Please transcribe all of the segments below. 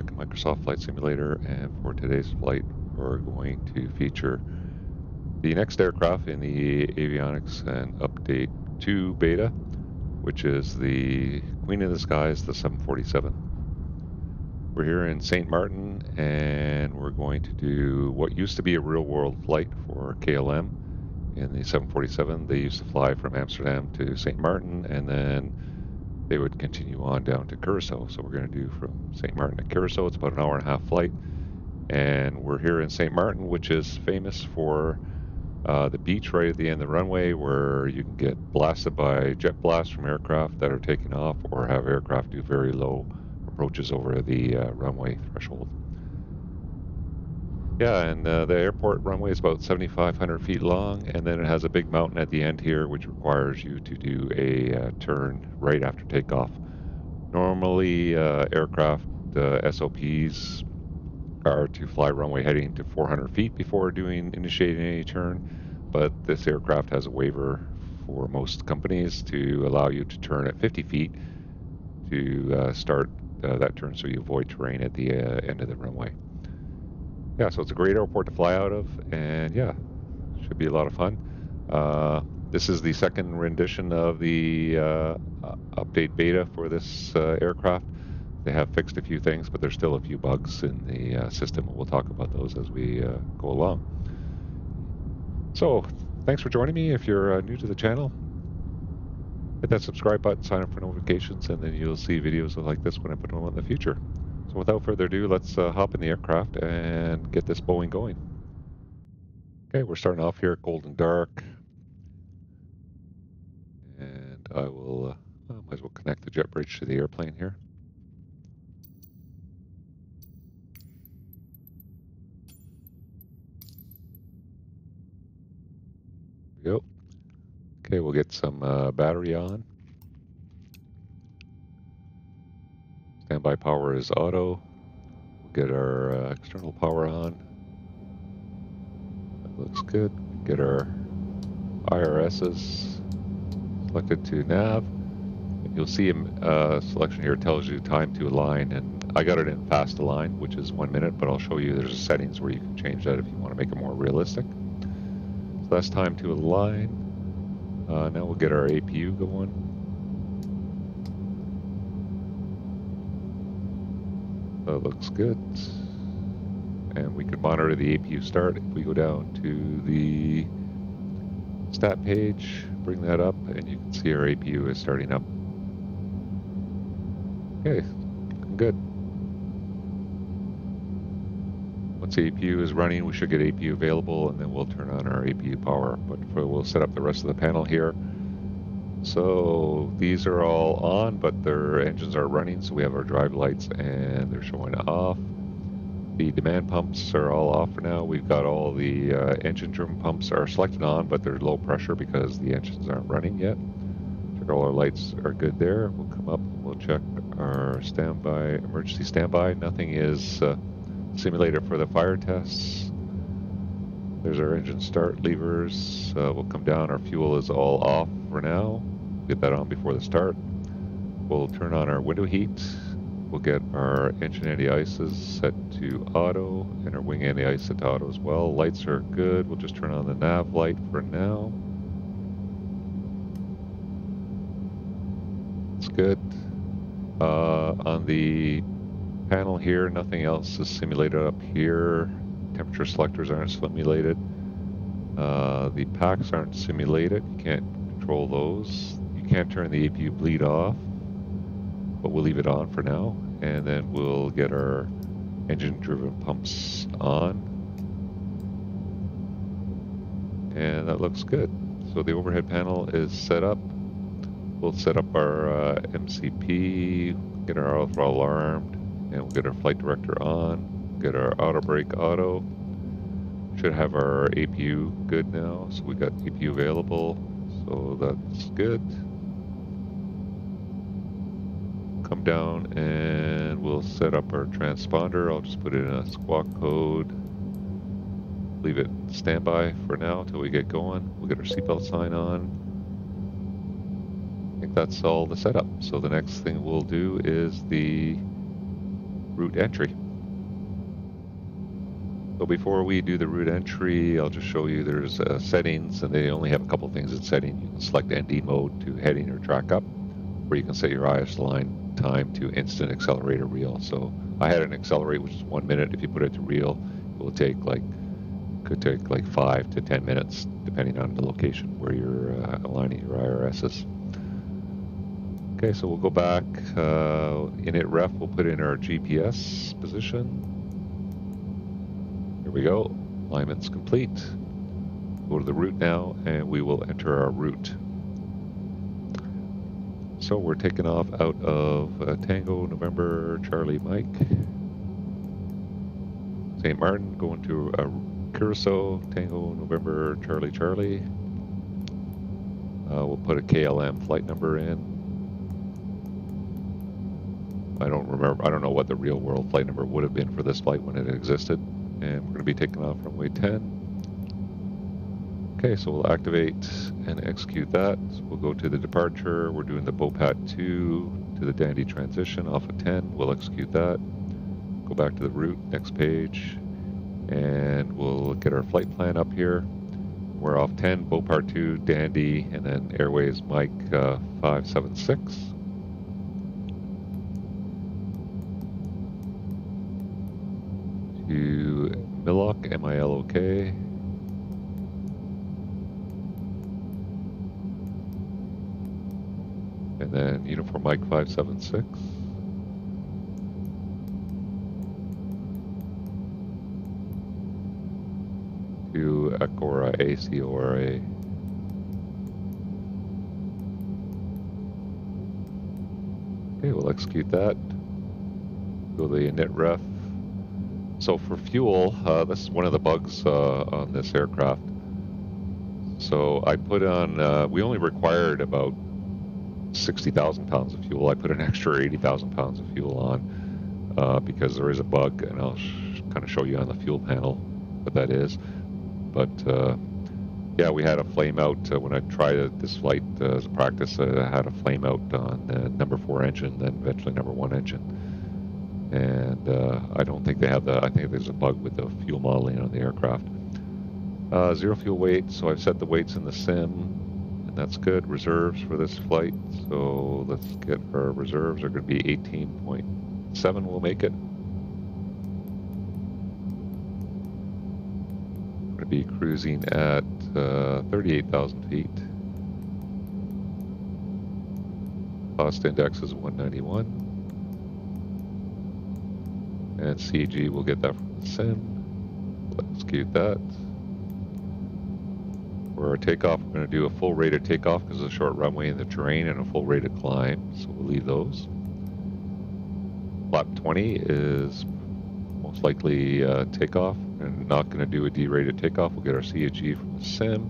back in Microsoft Flight Simulator, and for today's flight we're going to feature the next aircraft in the Avionics and Update 2 Beta, which is the Queen of the Skies, the 747. We're here in St. Martin, and we're going to do what used to be a real-world flight for KLM in the 747. They used to fly from Amsterdam to St. Martin, and then they would continue on down to Curacao. So we're going to do from St. Martin to Curacao. It's about an hour and a half flight. And we're here in St. Martin, which is famous for the beach right at the end of the runway, where you can get blasted by jet blasts from aircraft that are taking off, or have aircraft do very low approaches over the runway threshold. Yeah, and the airport runway is about 7,500 feet long, and then it has a big mountain at the end here, which requires you to do a turn right after takeoff. Normally, aircraft SOPs are to fly runway heading to 400 feet before initiating any turn, but this aircraft has a waiver for most companies to allow you to turn at 50 feet to start that turn, so you avoid terrain at the end of the runway. Yeah, so it's a great airport to fly out of, and yeah, should be a lot of fun. This is the second rendition of the update beta for this aircraft. They have fixed a few things, but there's still a few bugs in the system. We'll talk about those as we go along. So, thanks for joining me. If you're new to the channel, hit that subscribe button, sign up for notifications, and then you'll see videos like this when I put them on in the future. So without further ado, let's hop in the aircraft and get this Boeing going. Okay, we're starting off here cold and dark. And I will, might as well connect the jet bridge to the airplane here. There we go. Okay, we'll get some battery on. Standby power is auto. We'll get our external power on. That looks good. Get our IRSs selected to nav. And you'll see a selection here tells you time to align, and I got it in fast align, which is 1 minute, but I'll show you there's settings where you can change that if you want to make it more realistic. So that's time to align. Now we'll get our APU going. That looks good, and we can monitor the APU start. If we go down to the stat page, bring that up, and you can see our APU is starting up. Okay, good. Once the APU is running, we should get APU available, and then we'll turn on our APU power. But we'll set up the rest of the panel here. So these are all on, but their engines are running, so we have our drive lights and they're showing off. The demand pumps are all off for now. We've got all the engine trim pumps are selected on, but they're low pressure because the engines aren't running yet. Check all our lights are good there. We'll come up and we'll check our standby, emergency standby. Nothing is simulated for the fire tests. There's our engine start levers. We'll come down, our fuel is all off for now. Get that on before the start. We'll turn on our window heat. We'll get our engine anti-ices set to auto, and our wing anti-ice set to auto as well. Lights are good. We'll just turn on the nav light for now. It's good. On the panel here, nothing else is simulated up here. Temperature selectors aren't simulated. The packs aren't simulated. You can't control those. You can't turn the APU bleed off, but we'll leave it on for now, and then we'll get our engine driven pumps on, and that looks good. So the overhead panel is set up. We'll set up our MCP, get our throttle armed, and we'll get our flight director on, get our auto brake auto. Should have our APU good now, so we got APU available. So that's good. Come down and we'll set up our transponder. I'll just put in a squawk code. Leave it standby for now till we get going. We'll get our seatbelt sign on. I think that's all the setup. So the next thing we'll do is the route entry. So before we do the route entry, I'll just show you there's settings, and they only have a couple things in setting. You can select ND mode to heading or track up, or you can set your IS line time to instant accelerator reel. So I had an accelerate, which is 1 minute. If you put it to reel, it will take like, could take like 5 to 10 minutes, depending on the location where you're aligning your IRSs. Okay, so we'll go back. In it ref, we'll put in our GPS position. Here we go, alignment's complete. Go to the route now, and we will enter our route. So we're taking off out of Tango November Charlie Mike, St. Martin, going to Curacao, Tango November Charlie Charlie. We'll put a KLM flight number in. I don't remember, I don't know what the real world flight number would have been for this flight when it existed. And we're going to be taking off runway 10. Okay, so we'll activate and execute that. So we'll go to the departure. We're doing the Bopart 2 to the Dandy transition off of 10. We'll execute that. Go back to the route, next page. And we'll get our flight plan up here. We're off 10, Bopart 2, Dandy, and then Airways Mike 576. To Milok, M-I-L-O-K. And then Uniform Mike 576. To Acora, A-C-O-R-A. Okay, we'll execute that. Go to the init ref. So for fuel, this is one of the bugs on this aircraft. So I put on, we only required about 60,000 pounds of fuel. I put an extra 80,000 pounds of fuel on because there is a bug, and I'll kind of show you on the fuel panel what that is. But yeah, we had a flame out when I tried this flight as a practice. I had a flame out on the number 4 engine, then eventually number 1 engine. And I don't think they have the, I think there's a bug with the fuel modeling on the aircraft. Zero fuel weight, so I've set the weights in the sim, and that's good. Reserves for this flight, so let's get our reserves are going to be 18.7, we'll make it. We're going to be cruising at 38,000 feet. Cost index is 191. And CG, we'll get that from the sim. We'll execute that. For our takeoff, we're going to do a full rate of takeoff because of the short runway in the terrain, and a full rate of climb, so we'll leave those. Flap 20 is most likely takeoff. We're not going to do a derated takeoff. We'll get our CG from the sim.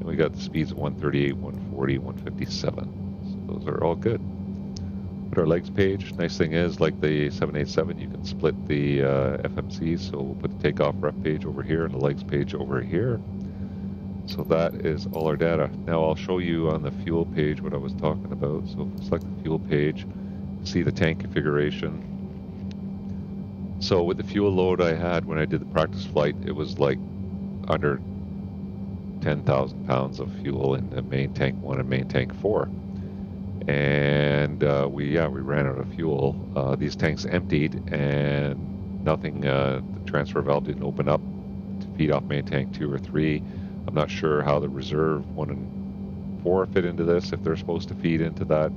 And we got the speeds of 138, 140, 157. So those are all good. Put our legs page. Nice thing is, like the 787, you can split the FMCs, so we'll put the takeoff ref page over here and the legs page over here. So that is all our data. Now I'll show you on the fuel page what I was talking about. So select the fuel page, see the tank configuration. So with the fuel load I had when I did the practice flight, it was like under 10,000 pounds of fuel in the main tank 1 and main tank 4. And we ran out of fuel. These tanks emptied, and nothing. The transfer valve didn't open up to feed off main tank 2 or 3. I'm not sure how the reserve 1 and 4 fit into this, if they're supposed to feed into that.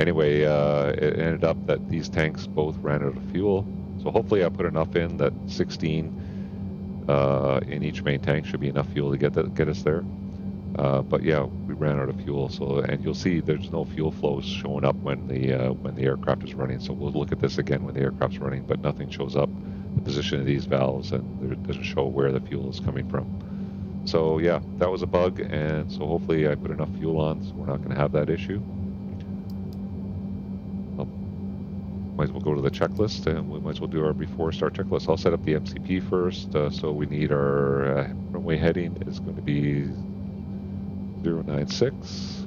Anyway, it ended up that these tanks both ran out of fuel. So hopefully I put enough in that 16 in each main tank should be enough fuel to get us there. But yeah, we ran out of fuel. So, and you'll see there's no fuel flows showing up when the aircraft is running. So we'll look at this again when the aircraft's running, but nothing shows up the position of these valves, and it doesn't show where the fuel is coming from. So yeah, that was a bug, and so hopefully I put enough fuel on, so we're not going to have that issue. Well, might as well go to the checklist, and we might as well do our before start checklist. I'll set up the MCP first. So we need our runway heading is going to be 096.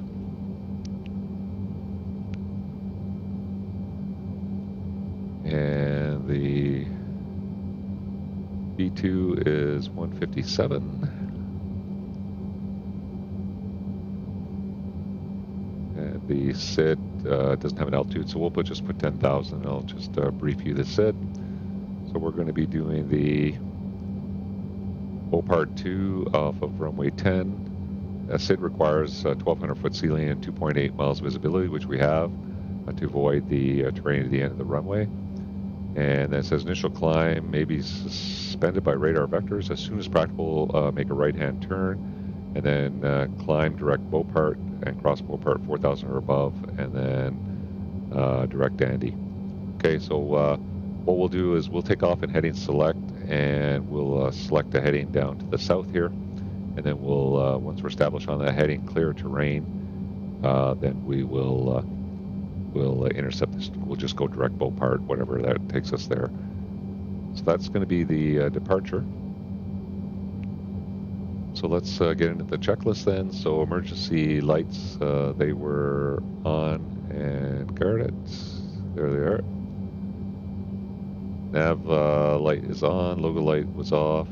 And the B2 is 157. And the SID doesn't have an altitude, so we'll just put 10,000. I'll just brief you the SID. So we're going to be doing the Bopart 2 off of runway 10. SID requires 1,200 foot ceiling and 2.8 miles visibility, which we have, to avoid the terrain at the end of the runway. And then it says initial climb may be suspended by radar vectors. As soon as practical, make a right-hand turn, and then climb direct Bopart and cross Bopart 4,000 or above, and then direct Dandy. Okay, so what we'll do is we'll take off in heading select, and we'll select a heading down to the south here, and then we'll, once we're established on that heading, clear terrain, then we will intercept this. We'll just go direct Bopart, whatever that takes us there. So that's going to be the departure. So let's get into the checklist then. So emergency lights, they were on and guarded. There they are. Nav light is on, logo light was off,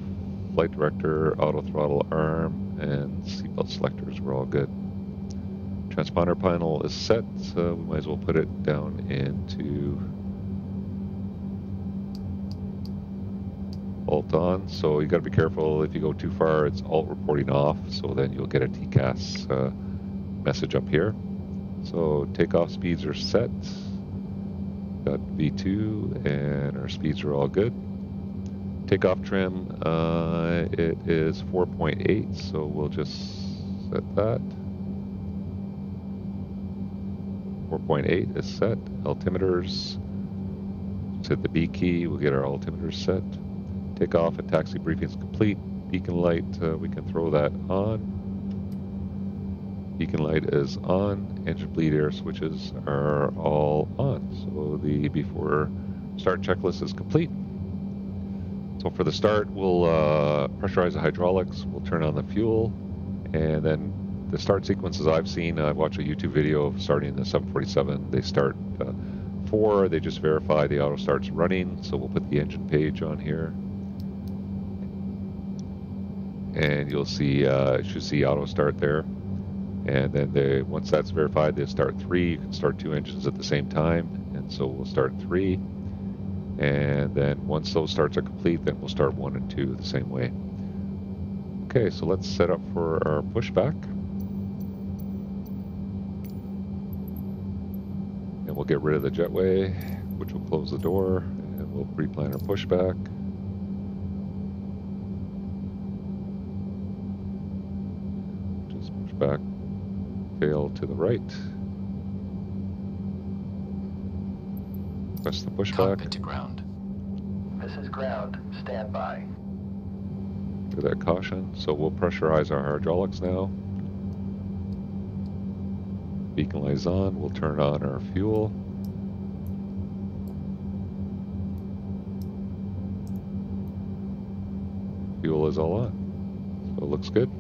flight director, auto throttle arm, and seatbelt selectors were all good. Transponder panel is set, so we might as well put it down into alt on. So you got to be careful if you go too far, it's alt reporting off, so then you'll get a TCAS message up here. So takeoff speeds are set, got V2, and our speeds are all good. Takeoff trim, it is 4.8, so we'll just set that. 4.8 is set. Altimeters, let's hit the B key, we'll get our altimeters set. Takeoff and taxi briefing is complete. Beacon light, we can throw that on. Beacon light is on. Engine bleed air switches are all on. So the before start checklist is complete. So for the start, we'll pressurize the hydraulics, we'll turn on the fuel, and then the start sequences I've seen, I've watched a YouTube video of starting the 747. They start 4, they just verify the auto starts running. So we'll put the engine page on here. And you'll see, you should see auto start there. And then they, once that's verified, they start 3. You can start 2 engines at the same time. And so we'll start 3. And then once those starts are complete, then we'll start 1 and 2 the same way. Okay, so let's set up for our pushback. We'll get rid of the jetway, which will close the door, and we'll pre-plan our pushback. Just push back tail to the right. Press the pushback. Cockpit to ground. This is ground. Stand by. Do that caution. So we'll pressurize our hydraulics now. Beacon light is on, we'll turn on our fuel. Fuel is all on, so it looks good.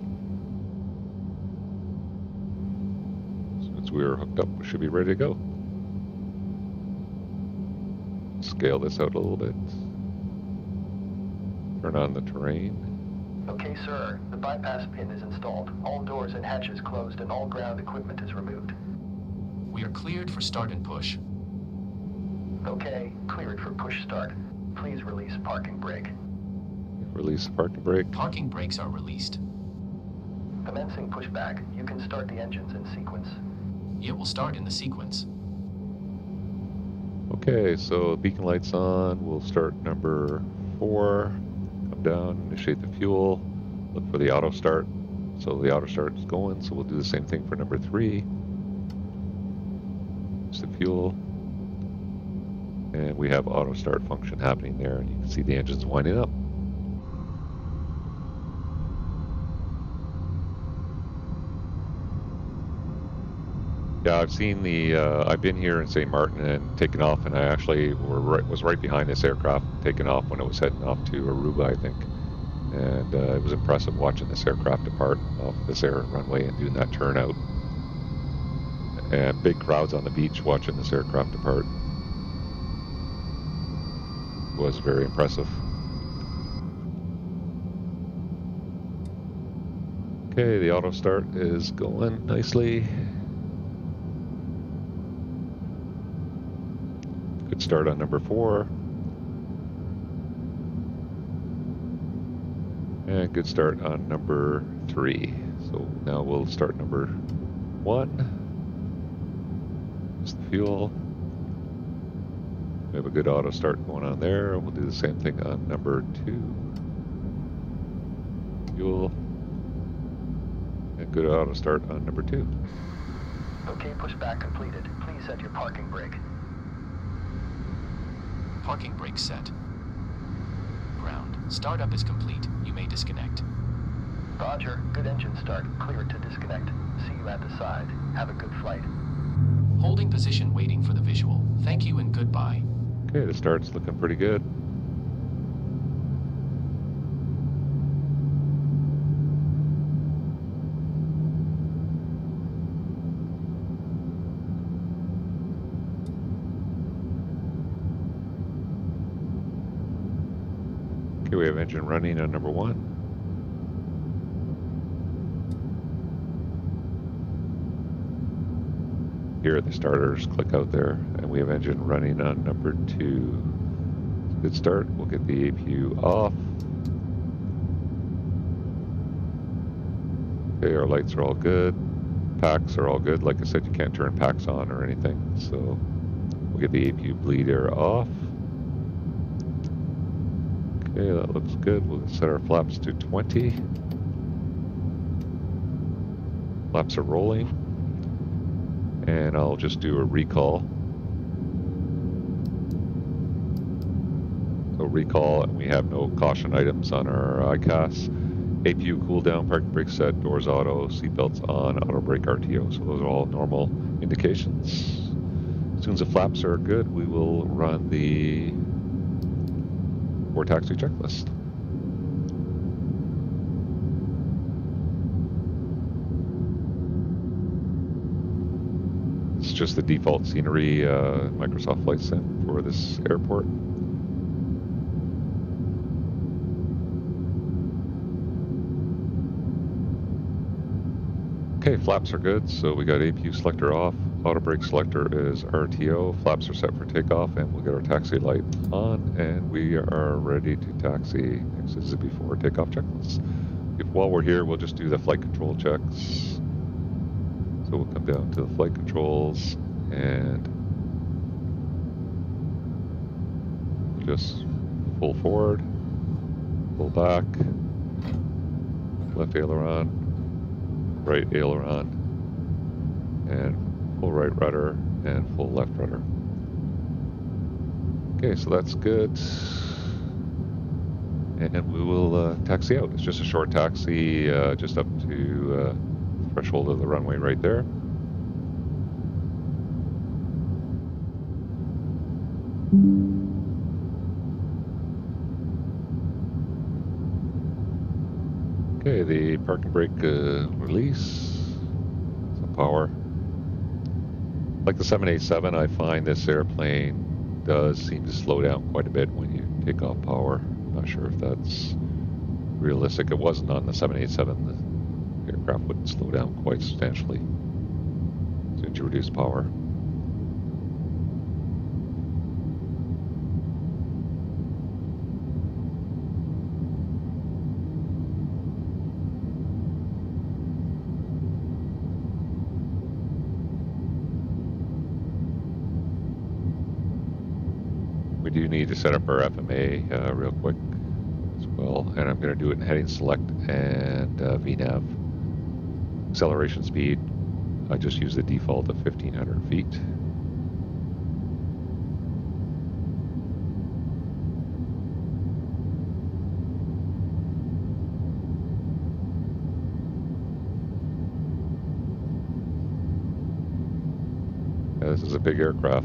Since we were hooked up, we should be ready to go. Scale this out a little bit. Turn on the terrain. Okay, sir. The bypass pin is installed. All doors and hatches closed and all ground equipment is removed. We are cleared for start and push. Okay, cleared for push start. Please release parking brake. Release parking brake. Parking brakes are released. Commencing pushback. You can start the engines in sequence. It will start in the sequence. Okay, so beacon light's on. We'll start number 4. Come down, initiate the fuel, look for the auto start. So the auto start is going, so we'll do the same thing for number 3. It's the fuel, and we have auto start function happening there, and you can see the engines winding up. Yeah, I've seen the, I've been here in St. Martin and taken off, and I actually was right behind this aircraft taking off when it was heading off to Aruba, I think. And it was impressive watching this aircraft depart off this air runway and doing that turnout. And big crowds on the beach watching this aircraft depart. It was very impressive. Okay, the auto start is going nicely. Good start on number 4. And good start on number 3. So now we'll start number 1. Just the fuel. We have a good auto start going on there. We'll do the same thing on number 2. Fuel. And good auto start on number 2. Okay, pushback completed. Please set your parking brake. Parking brake set. Ground. Startup is complete. You may disconnect. Roger. Good engine start. Cleared to disconnect. See you at the side. Have a good flight. Holding position waiting for the visual. Thank you and goodbye. Okay, the start's looking pretty good. Okay, we have engine running on number 1. Here are the starters, click out there, and we have engine running on number 2. Good start, we'll get the APU off. Okay, our lights are all good, packs are all good. Like I said, you can't turn packs on or anything, so we'll get the APU bleed air off. Okay, that looks good. We'll set our flaps to 20. Flaps are rolling. And I'll just do a recall. So recall, and we have no caution items on our ICAS. APU cooldown, parking brake set, doors auto, seatbelts on, auto brake RTO. So those are all normal indications. As soon as the flaps are good, we will run the four taxi checklist. Just the default scenery, Microsoft Flight Sim for this airport. Okay, flaps are good, so we got APU selector off, auto brake selector is RTO, flaps are set for takeoff, and we'll get our taxi light on, and we are ready to taxi. Next is the before takeoff checklist. While we're here, we'll just do the flight control checks. So we'll come down to the flight controls and just pull forward, pull back, left aileron, right aileron, and full right rudder and full left rudder. Okay, so that's good. And we will taxi out. It's just a short taxi, just up to threshold of the runway right there. Okay, the parking brake release, some power. Like the 787, I find this airplane does seem to slow down quite a bit when you take off power. I'm not sure if that's realistic. It wasn't on the 787. Aircraft wouldn't slow down quite substantially since you reduce power. We do need to set up our FMA real quick as well, and I'm going to do it in heading select and VNAV. Acceleration speed, I just use the default of 1500 feet. Yeah, this is a big aircraft.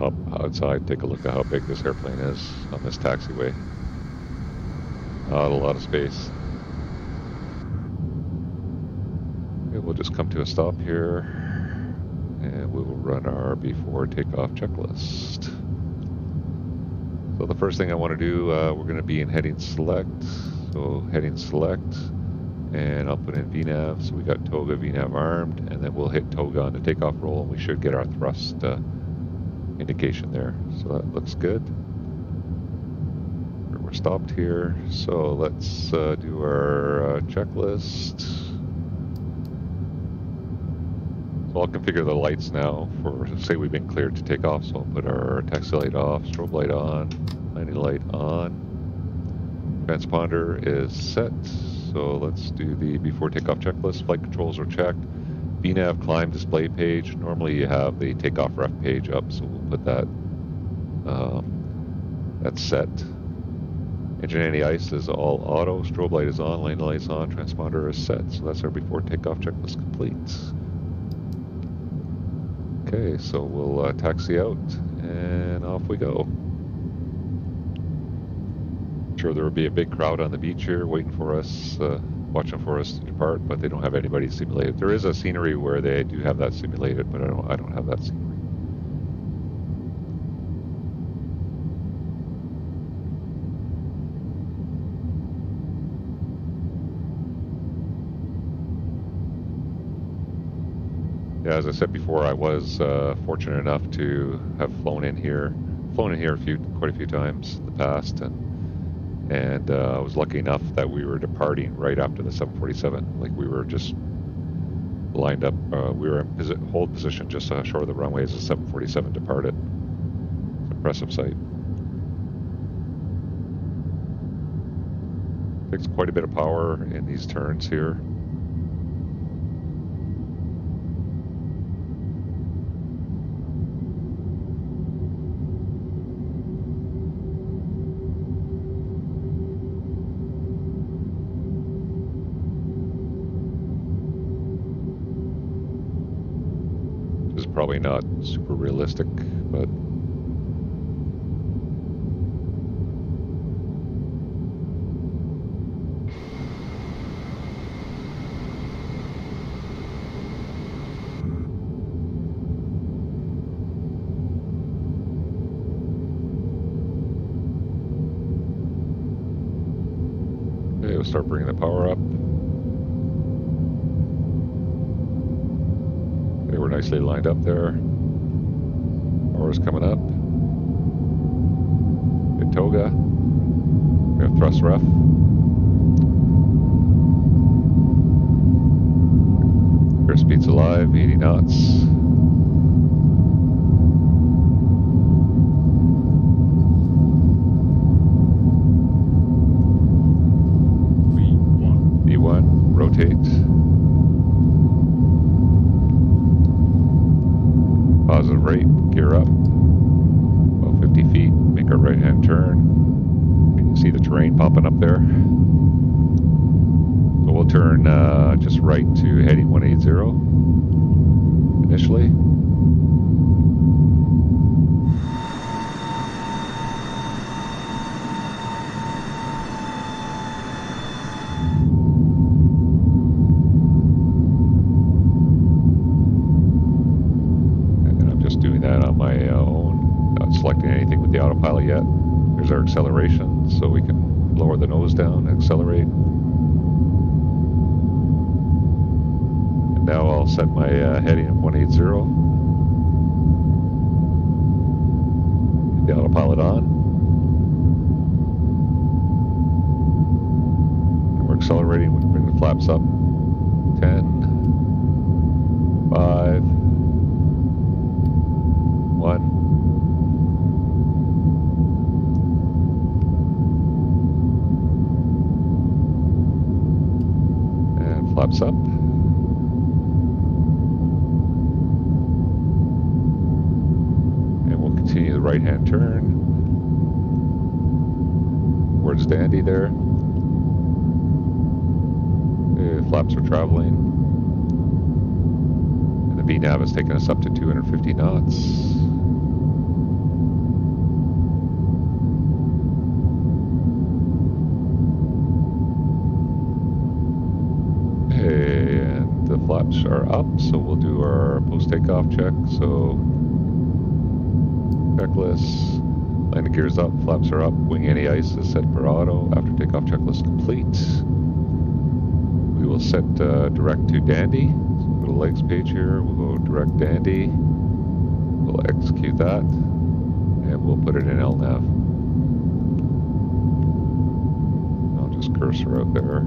Up outside, take a look at how big this airplane is on this taxiway. Not a lot of space. we'll just come to a stop here and we will run our before takeoff checklist. So the first thing I want to do, we're going to be in heading select. So heading select, and I'll put in VNAV. So we got TOGA, VNAV armed, and then we'll hit TOGA on the takeoff roll, and we should get our thrust indication there. So that looks good. We're stopped here. So let's do our checklist. So I'll configure the lights now for, say we've been cleared to take off. So I'll put our taxi light off, strobe light on, landing light on. Transponder is set, so let's do the before takeoff checklist. Flight controls are checked. VNAV climb display page. Normally you have the takeoff ref page up, so we'll put that. That's set. Engine anti-ice is all auto. Strobe light is on. Landing lights on. Transponder is set. So that's our before takeoff checklist complete. Okay, so we'll taxi out and off we go. Sure, there will be a big crowd on the beach here waiting for us, watching for us to depart, but they don't have anybody simulated. There is a scenery where they do have that simulated, but I don't have that scenery. Yeah, as I said before, I was fortunate enough to have flown in here quite a few times in the past, and I was lucky enough that we were departing right after the 747. Like, we were just lined up, we were in hold position just short of the runway as the 747 departed. Impressive sight. Takes quite a bit of power in these turns here. Probably not super realistic, but okay, we'll start bringing the power up. Nicely lined up there. Power's coming up. Good TOGA. We have thrust ref. Airspeed's alive, 80 knots. V1. V1, rotate. Positive rate, gear up, about 50 feet, make our right-hand turn. You can see the terrain popping up there. So we'll turn just right to heading 180 initially. Autopilot yet. There's our acceleration, so we can lower the nose down, accelerate. And now I'll set my heading at 180. Get the autopilot on. And we're accelerating. We can bring the flaps up. 10, 5, 1. Flaps up. And we'll continue the right-hand turn. Towards Dandy there. The flaps are traveling. And the VNAV has taken us up to 250 knots. flaps are up, so we'll do our post-takeoff check. So, checklist, landing gear's up, flaps are up, wing anti-ice is set per auto, after takeoff checklist complete. We will set direct to Dandy, so we'll go to legs page here, we'll go direct Dandy, we'll execute that, and we'll put it in LNAV. I'll just cursor out there.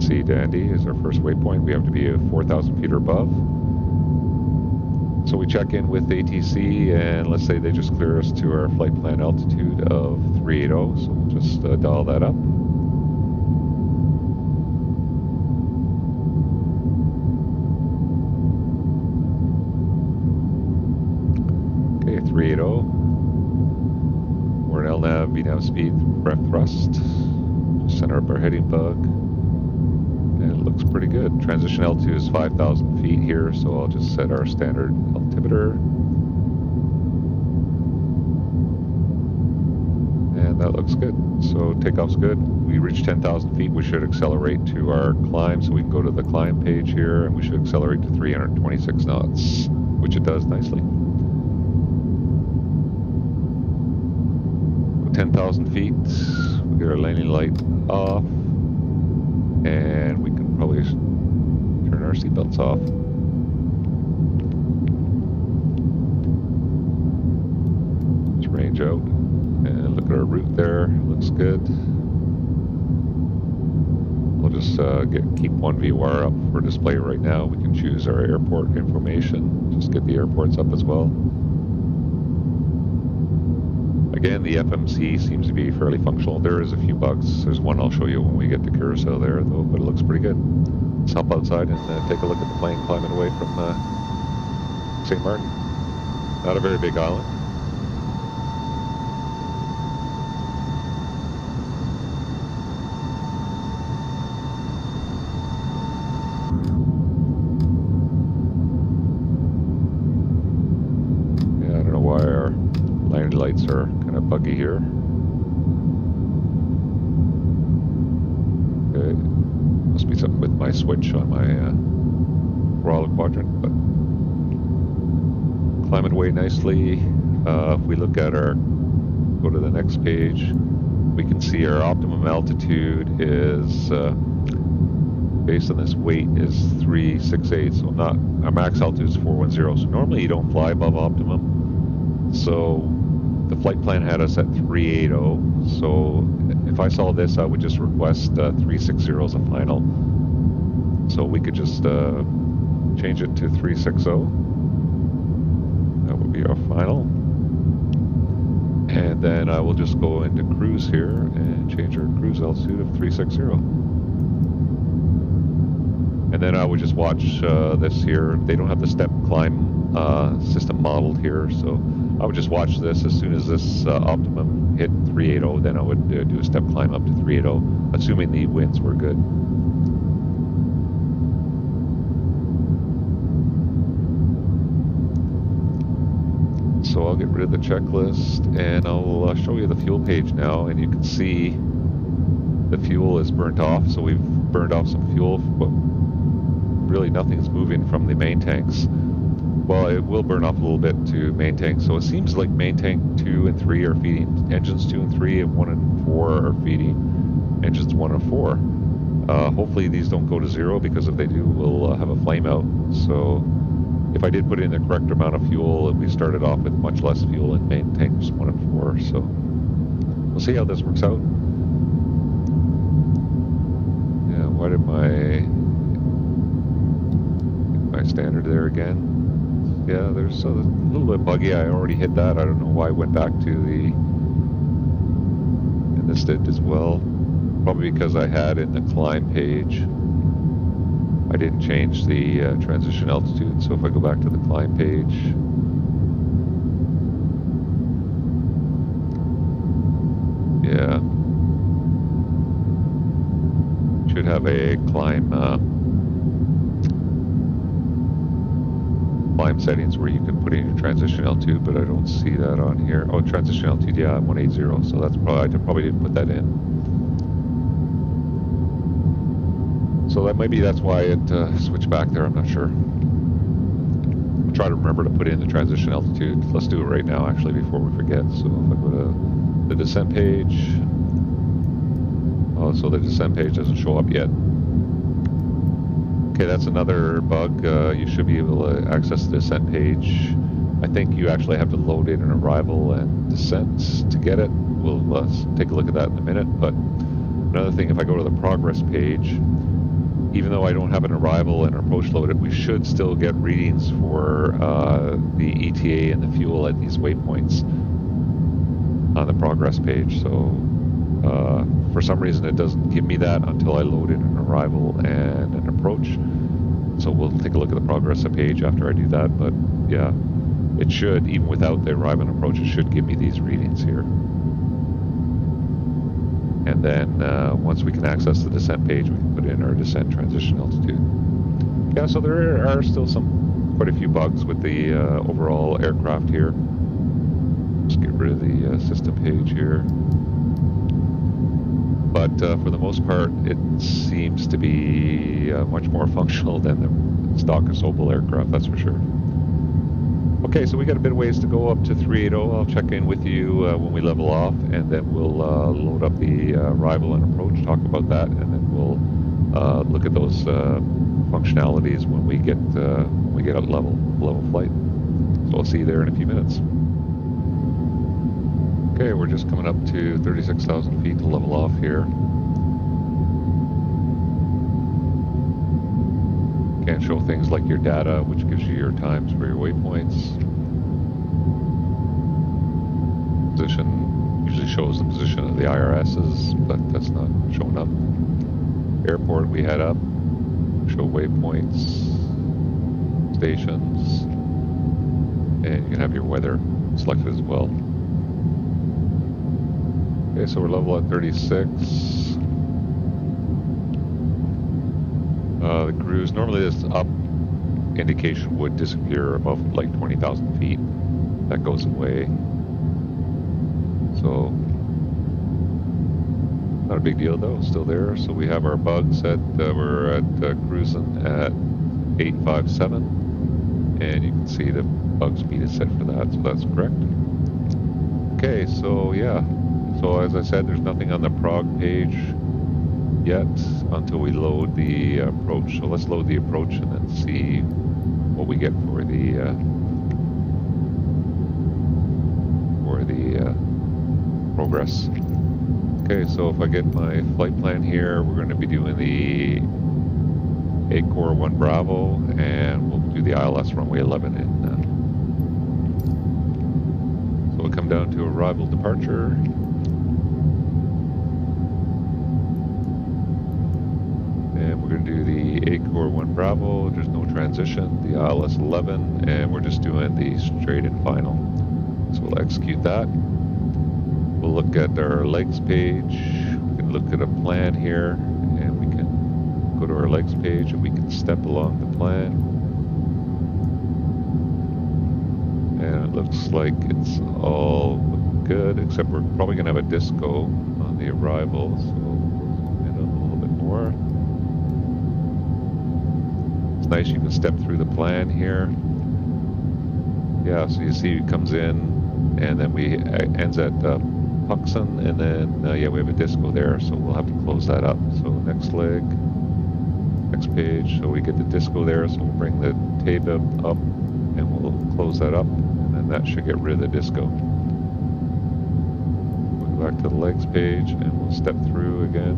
See, Dandy is our first waypoint. We have to be 4,000 feet or above. So we check in with ATC, and let's say they just clear us to our flight plan altitude of 380, so we'll just dial that up. Okay, 380. We're in LNAV, VNAV speed, breath thrust. Just center up our heading bug. It looks pretty good. Transition altitude is 5,000 feet here, so I'll just set our standard altimeter. And that looks good. So takeoff's good. We reach 10,000 feet. We should accelerate to our climb, so we can go to the climb page here, and we should accelerate to 326 knots, which it does nicely. 10,000 feet. We get our landing light off. And we can probably turn our seatbelts off. Let's range out and look at our route there. Looks good. We'll just keep one VOR up for display right now. We can choose our airport information. Just get the airports up as well. Again, the FMC seems to be fairly functional. There is a few bugs. There's one I'll show you when we get to Curacao there, though, but it looks pretty good. Let's hop outside and take a look at the plane climbing away from St. Martin. Not a very big island. Lights are kind of buggy here. Okay, must be something with my switch on my throttle quadrant, but climbing away nicely. If we look at our, go to the next page, we can see our optimum altitude is based on this weight is 368. So not our max altitude is 410. So normally you don't fly above optimum. So the flight plan had us at 380, so if I saw this, I would just request 360 as a final. So we could just change it to 360. That would be our final. And then I will just go into cruise here and change our cruise altitude of 360. And then I would just watch this here. They don't have the step climb system modeled here, so I would just watch this. As soon as this optimum hit 380, then I would do a step climb up to 380, assuming the winds were good. So I'll get rid of the checklist, and I'll show you the fuel page now, and you can see the fuel is burnt off, so we've burned off some fuel, but really nothing's moving from the main tanks. Well, it will burn off a little bit to main tank, so it seems like main tank 2 and 3 are feeding engines 2 and 3, and 1 and 4 are feeding engines 1 and 4. Hopefully these don't go to zero, because if they do, we'll have a flame out. So if I did put in the correct amount of fuel, we started off with much less fuel in main tanks 1 and 4, so we'll see how this works out. Yeah, why did my standard there again? Yeah, there's a little bit buggy. I already hit that. I don't know why I went back to the, and this did as well. Probably because I had in the climb page, I didn't change the transition altitude. So if I go back to the climb page, yeah, should have a climb. Climb settings where you can put in your transition altitude, but I don't see that on here. Oh, transition altitude, yeah, 180, so that's probably, I probably didn't put that in. So that maybe that's why it switched back there, I'm not sure. I'll try to remember to put in the transition altitude. Let's do it right now, actually, before we forget. So if I go to the descent page. Oh, so the descent page doesn't show up yet. Okay, that's another bug. You should be able to access the descent page. I think you actually have to load in an arrival and descent to get it. We'll take a look at that in a minute. But another thing, if I go to the progress page, even though I don't have an arrival and an approach loaded, we should still get readings for the ETA and the fuel at these waypoints on the progress page. So for some reason, it doesn't give me that until I load in an arrival and an approach. So we'll take a look at the progress page after I do that. But yeah, it should, even without the arrival and approach, it should give me these readings here. And then once we can access the descent page, we can put in our descent transition altitude. Yeah, so there are still quite a few bugs with the overall aircraft here. Just get rid of the system page here. But for the most part, it seems to be much more functional than the stock Sobel aircraft, that's for sure. Okay, so we got a bit of ways to go up to 380. I'll check in with you when we level off, and then we'll load up the arrival and approach, talk about that, and then we'll look at those functionalities when we get at level flight. So I'll see you there in a few minutes. Okay, we're just coming up to 36,000 feet to level off here. Can show things like your data, which gives you your times for your waypoints. Position usually shows the position of the IRSs, but that's not showing up. Airport we head up, show waypoints, stations, and you can have your weather selected as well. Okay, so we're level at 36. The cruise, normally this up indication would disappear above like 20,000 feet. That goes away. So, not a big deal though, still there. So we have our bugs at, we're at cruising at 857. And you can see the bug speed is set for that, so that's correct. Okay, so yeah. So as I said, there's nothing on the prog page yet until we load the approach. So let's load the approach and then see what we get for the progress. Okay, so if I get my flight plan here, we're going to be doing the ACORA 1 Bravo, and we'll do the ILS runway 11 in. So we'll come down to arrival departure. And we're going to do the ACORA 1 Bravo, there's no transition, the ILS 11, and we're just doing the straight and final. So we'll execute that. We'll look at our legs page, we can look at a plan here, and we can go to our legs page and we can step along the plan. And it looks like it's all good, except we're probably going to have a disco on the arrival, so we'll zoom in a little bit more. It's nice, you can step through the plan here. Yeah, so you see it comes in, and then we ends at Puxon, and then yeah, we have a disco there, so we'll have to close that up. So next leg, next page, so we get the disco there, so we'll bring the Tabeb up, and we'll close that up, and then that should get rid of the disco. We'll go back to the legs page, and we'll step through again.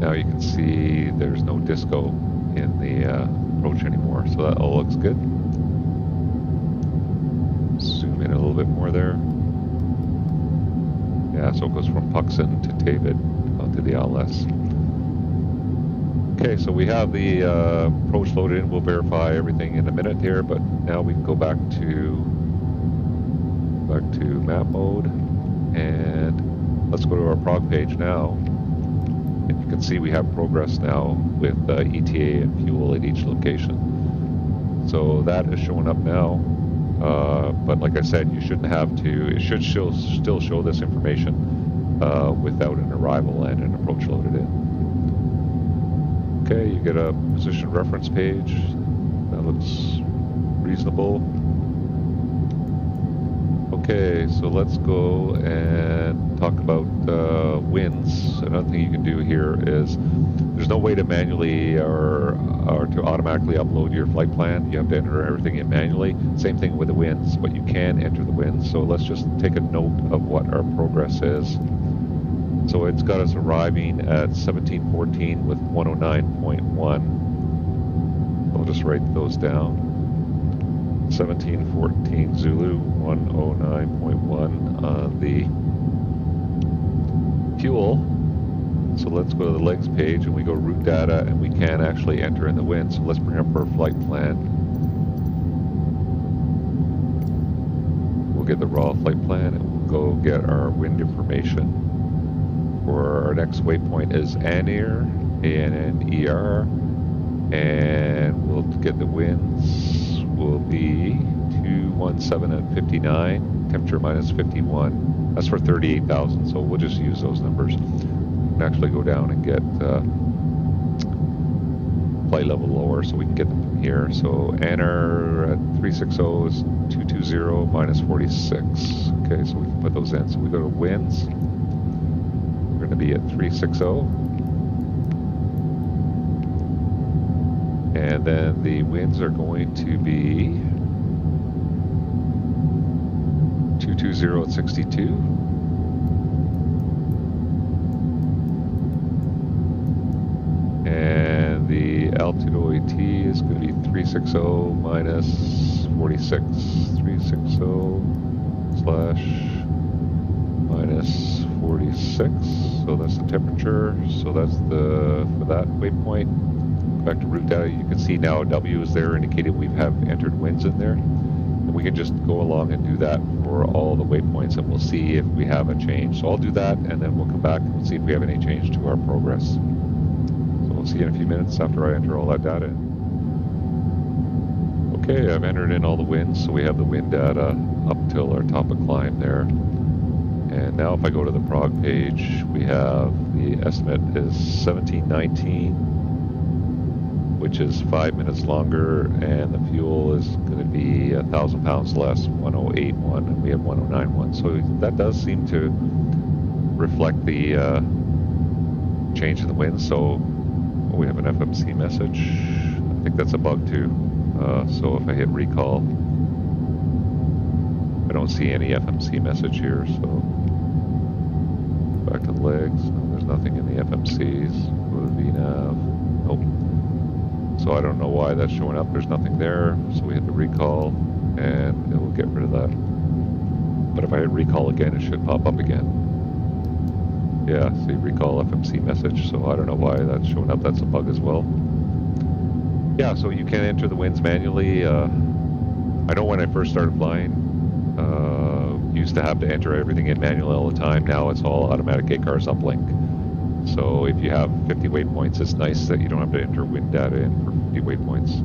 Now you can see there's no disco in the approach anymore, so that all looks good. Zoom in a little bit more there. Yeah, so it goes from Puxon to Tabed onto the ILS. Okay, so we have the approach loaded in. We'll verify everything in a minute here, but now we can go back to map mode, and let's go to our prog page now. And you can see we have progress now with ETA and fuel at each location. So that is showing up now. But like I said, you shouldn't have to, it should still show this information without an arrival and an approach loaded in. Okay, you get a position reference page. That looks reasonable. Okay, so let's go and talk about winds. Another thing you can do here is there's no way to manually or to automatically upload your flight plan. You have to enter everything in manually. Same thing with the winds, but you can enter the winds. So let's just take a note of what our progress is. So it's got us arriving at 1714 with 109.1. I'll just write those down. 1714 Zulu, 109.1 on the fuel. So let's go to the legs page and we go route data, and we can actually enter in the wind. So let's bring up our flight plan. We'll get the raw flight plan and we'll go get our wind information. For our next waypoint is ANER, A-N-N-E-R, and we'll get the winds. Will be 217 and 59, temperature minus 51. That's for 38,000, so we'll just use those numbers. We can actually go down and get flight level lower, so we can get them from here. So ANER at 360 is 220 minus 46. Okay, so we can put those in. So we go to winds. We're going to be at 360. And then the winds are going to be 220 at 62. And the altitude OAT is going to be 360 minus 46. 360 slash minus 46. So that's the temperature. So that's the for that waypoint. Back to route data, you can see now W is there, indicating we have entered winds in there. And we can just go along and do that for all the waypoints, and we'll see if we have a change. So I'll do that, and then we'll come back and see if we have any change to our progress. So we'll see you in a few minutes after I enter all that data in. Okay, I've entered in all the winds, so we have the wind data up till our top of climb there. And now if I go to the prog page, we have the estimate is 1719. Which is 5 minutes longer, and the fuel is going to be 1,000 pounds less, 108.1, and we have 109.1. So that does seem to reflect the change in the wind. So we have an FMC message. I think that's a bug too. So if I hit recall, I don't see any FMC message here. So back to the legs. No, there's nothing in the FMCs. Go to VNAV. Nope. So I don't know why that's showing up. There's nothing there. So we hit the recall and it will get rid of that. But if I hit recall again, it should pop up again. Yeah, see recall FMC message. So I don't know why that's showing up. That's a bug as well. Yeah, so you can enter the winds manually. I know when I first started flying, used to have to enter everything in manually all the time. Now it's all automatic ACARS uplink. So if you have 50 waypoints, it's nice that you don't have to enter wind data in for 50 waypoints.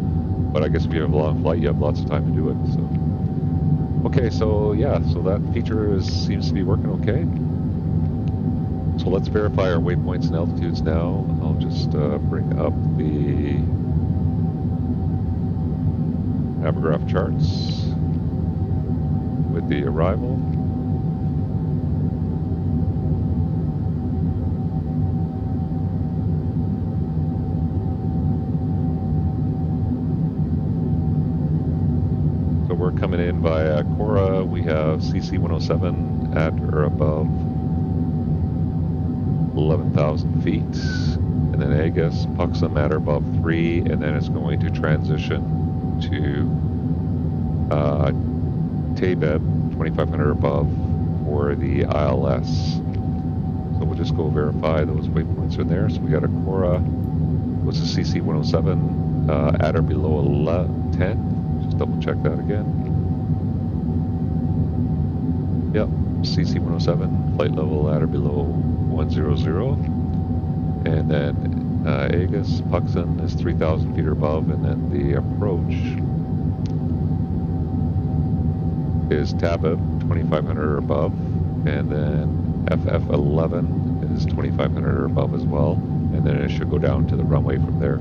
But I guess if you have a long flight, you have lots of time to do it. So okay, so yeah, so that feature seems to be working okay. So let's verify our waypoints and altitudes now. I'll just bring up the Avigraph charts with the arrival. Coming in via Acora, we have CC 107 at or above 11,000 feet, and then ICAS, Puxon at or above 3, and then it's going to transition to Tabeb 2,500 above for the ILS. So we'll just go verify those waypoints are there. So we got Acora, was a CC 107 at or below 10. Just double check that again. Yep, CC 107, flight level at or below 100, and then Agus Puxon is 3,000 feet or above, and then the approach is Tabeb 2,500 or above, and then FF11 is 2,500 or above as well, and then it should go down to the runway from there.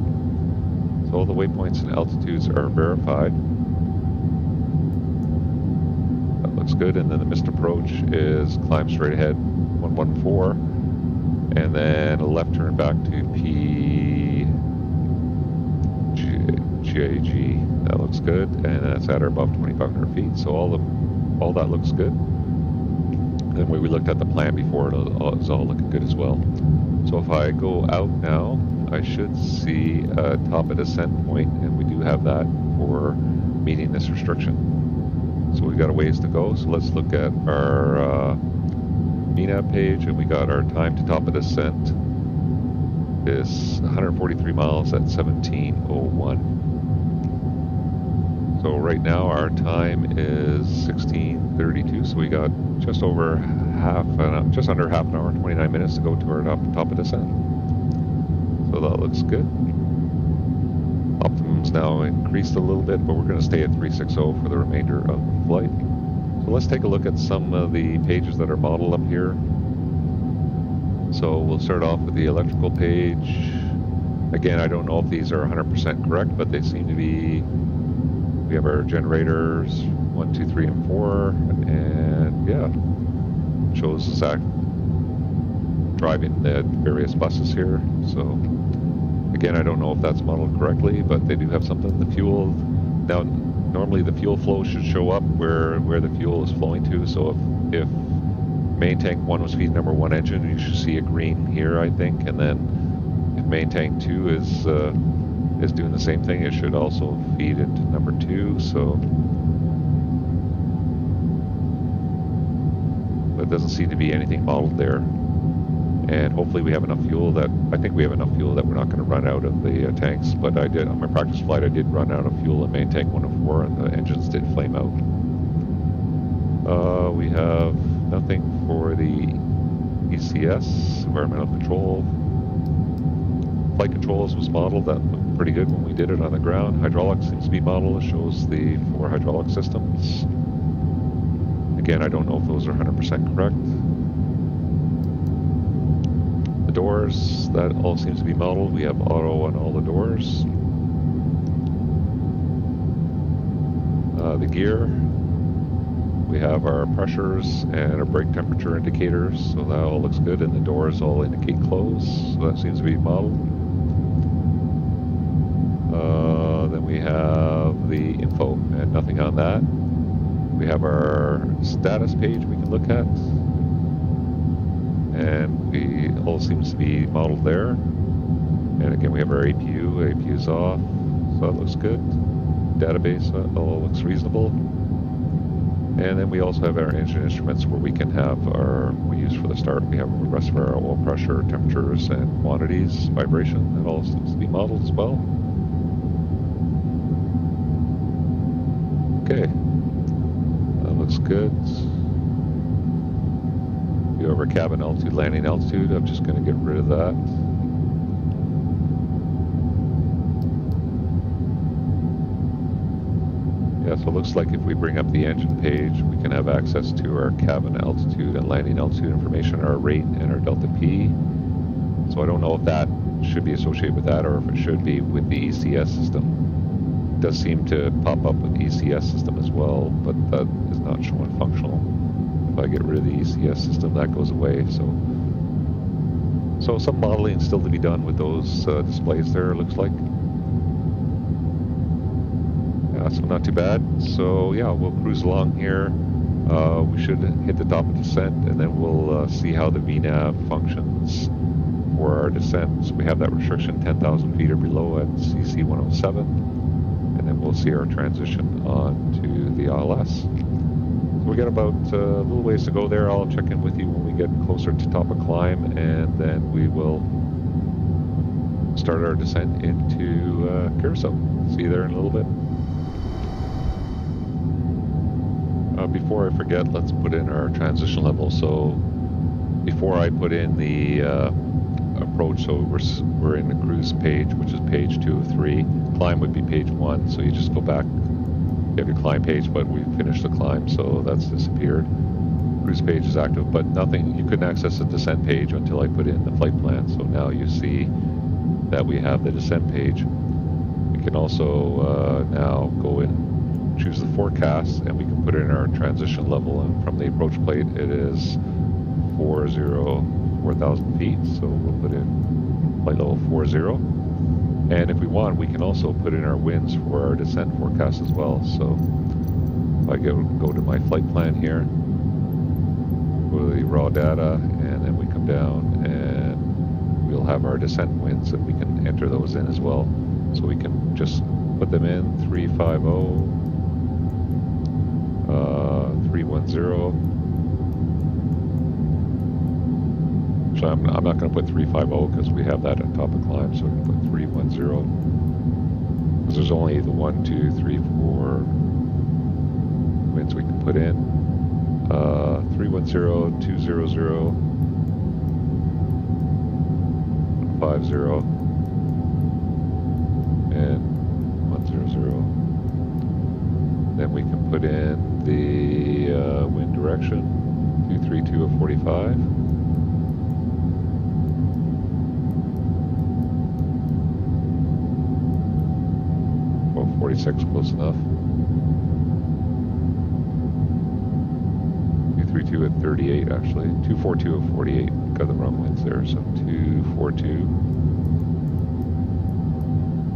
So all the waypoints and altitudes are verified. That looks good, and then the missed approach is climb straight ahead, 114, and then a left turn back to PGJG. That looks good, and that's at or above 2,500 feet, so all that looks good. The way we looked at the plan before, it was all looking good as well. So if I go out now, I should see a top of descent point, and we do have that for meeting this restriction. So we've got a ways to go. So let's look at our VNAV page, and we got our time to top of descent is 143 miles at 17:01. So right now our time is 16:32. So we got just over just under half an hour, 29 minutes to go to our top of descent. So that looks good. Optimum's now increased a little bit, but we're going to stay at 360 for the remainder of the flight. So let's take a look at some of the pages that are modeled up here. So we'll start off with the electrical page. Again, I don't know if these are 100% correct, but they seem to be. We have our generators 1, 2, 3, and 4, and yeah, shows us driving the various buses here. So again, I don't know if that's modeled correctly, but they do have something. The fuel now, normally the fuel flow should show up where the fuel is flowing to. So if main tank 1 was feed number 1 engine, you should see a green here, I think, and then if main tank 2 is doing the same thing, it should also feed into number 2. So, but doesn't seem to be anything modeled there, and hopefully we have enough fuel that we're not going to run out of the tanks. But I did on my practice flight, I did run out of fuel in main tank 104, and the engines did flame out. We have nothing for the ECS, environmental control. Flight controls was modeled. That looked pretty good when we did it on the ground. Hydraulics seems to be modeled. It shows the 4 hydraulic systems. Again, I don't know if those are 100% correct. The doors, that all seems to be modeled. We have auto on all the doors. The gear, we have our pressures and our brake temperature indicators, so that all looks good, and the doors all indicate close, so that seems to be modeled. Then we have the info, and nothing on that. We have our status page we can look at, and we all seems to be modeled there. And again, we have our APU. APU's off, so that looks good. Database, that all looks reasonable. And then we also have our engine instruments, where we can have our, we use for the start, we have the rest of our oil pressure, temperatures, and quantities, vibration. That all seems to be modeled as well. Okay, that looks good. We have our cabin altitude, landing altitude. I'm just gonna get rid of that. Yeah, so it looks like if we bring up the engine page, we can have access to our cabin altitude and landing altitude information, our rate, and our delta P. So I don't know if that should be associated with that, or if it should be with the ECS system. Does seem to pop up with the ECS system as well, but that is not showing functional. If I get rid of the ECS system, that goes away. So some modeling still to be done with those displays there, it looks like. Yeah, so not too bad. So yeah, we'll cruise along here. We should hit the top of descent, and then we'll see how the VNAV functions for our descent. So we have that restriction 10,000 feet or below at CC 107. And then we'll see our transition on to the ILS. So we got about a little ways to go there. I'll check in with you when we get closer to top of climb, and then we will start our descent into Curacao. See you there in a little bit. Before I forget, let's put in our transition level. So before I put in the approach, so we're in the cruise page, which is page 2 of 3. Climb would be page 1, so you just go back. You have your climb page, but we finished the climb, so that's disappeared. Cruise page is active, but nothing. You couldn't access the descent page until I put in the flight plan. So now you see that we have the descent page, we can also now go in, choose the forecast, and we can put in our transition level, and from the approach plate it is 4,000 feet, so we'll put in flight level 40. And if we want, we can also put in our winds for our descent forecast as well. So if I go to my flight plan here, go to the raw data, and then we come down and we'll have our descent winds, and we can enter those in as well. So we can just put them in 350, 310. So I'm not going to put 350 because we have that on top of climb, so we're going to put 310 because there's only the 1, 2, 3, 4 winds we can put in. 310, 200, 50, and 100. Then we can put in the wind direction 232 of 45. Close enough. 232 at 38, actually. 242 at 48. Got the wrong winds there, so 242,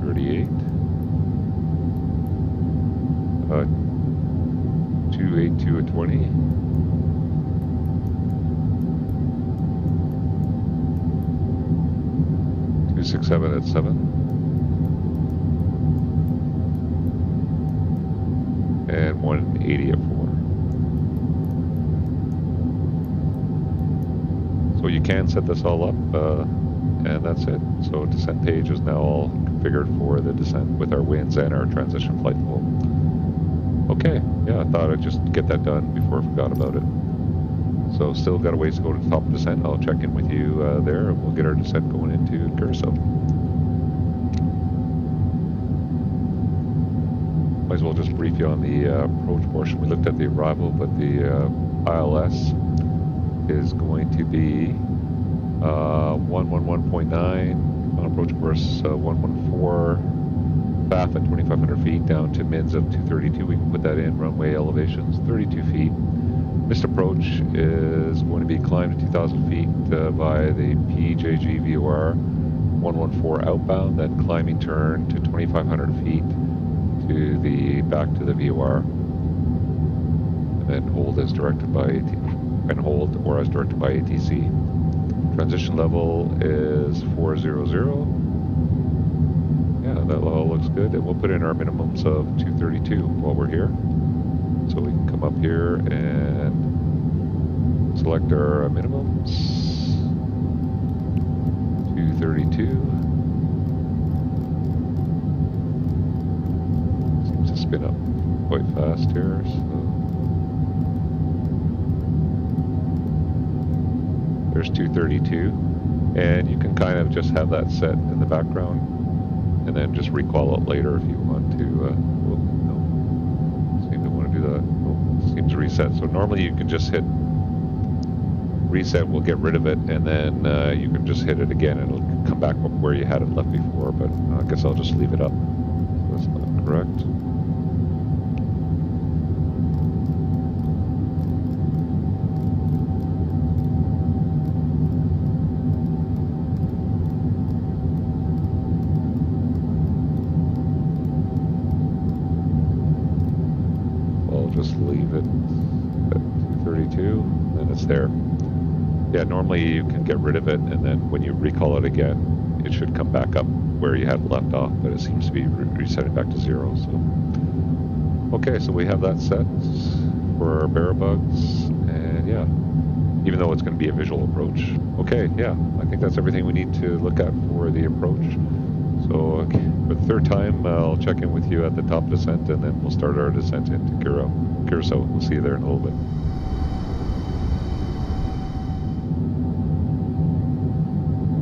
38, 282 at 20, 267 at 7. And 180 at 4. So you can set this all up, and that's it. So descent page is now all configured for the descent with our winds and our transition flight level. Okay, yeah, I thought I'd just get that done before I forgot about it. So still got a ways to go to the top of descent. I'll check in with you there, and we'll get our descent going into Curacao. Might as well just brief you on the approach portion. We looked at the arrival, but the ILS is going to be 111.9 on approach course, 114 FAF at 2,500 feet down to mins of 232. We can put that in runway elevations 32 feet. Missed approach is going to be climbed to 2,000 feet by the PGJG VOR 114 outbound, then climbing turn to 2,500 feet. Back to the VOR, and then hold as directed by ATC. Transition level is 400. Yeah, that all looks good, and we'll put in our minimums of 232 while we're here. So we can come up here and select our minimums. 232. Spin up quite fast here, so there's 232, and you can kind of just have that set in the background and then just recall it later if you want to. Oh, no, seem to want to do that. Oh, seems to reset. So normally you can just hit reset, we'll get rid of it, and then you can just hit it again and it'll come back up where you had it left before, but I guess I'll just leave it up. So that's not correct. Normally you can get rid of it, and then when you recall it again, it should come back up where you had left off, but it seems to be resetting back to 0. So, okay, so we have that set for our bearer bugs, and yeah, even though it's going to be a visual approach. Okay, yeah, I think that's everything we need to look at for the approach. So for the third time, I'll check in with you at the top descent, and then we'll start our descent into Curacao. We'll see you there in a little bit.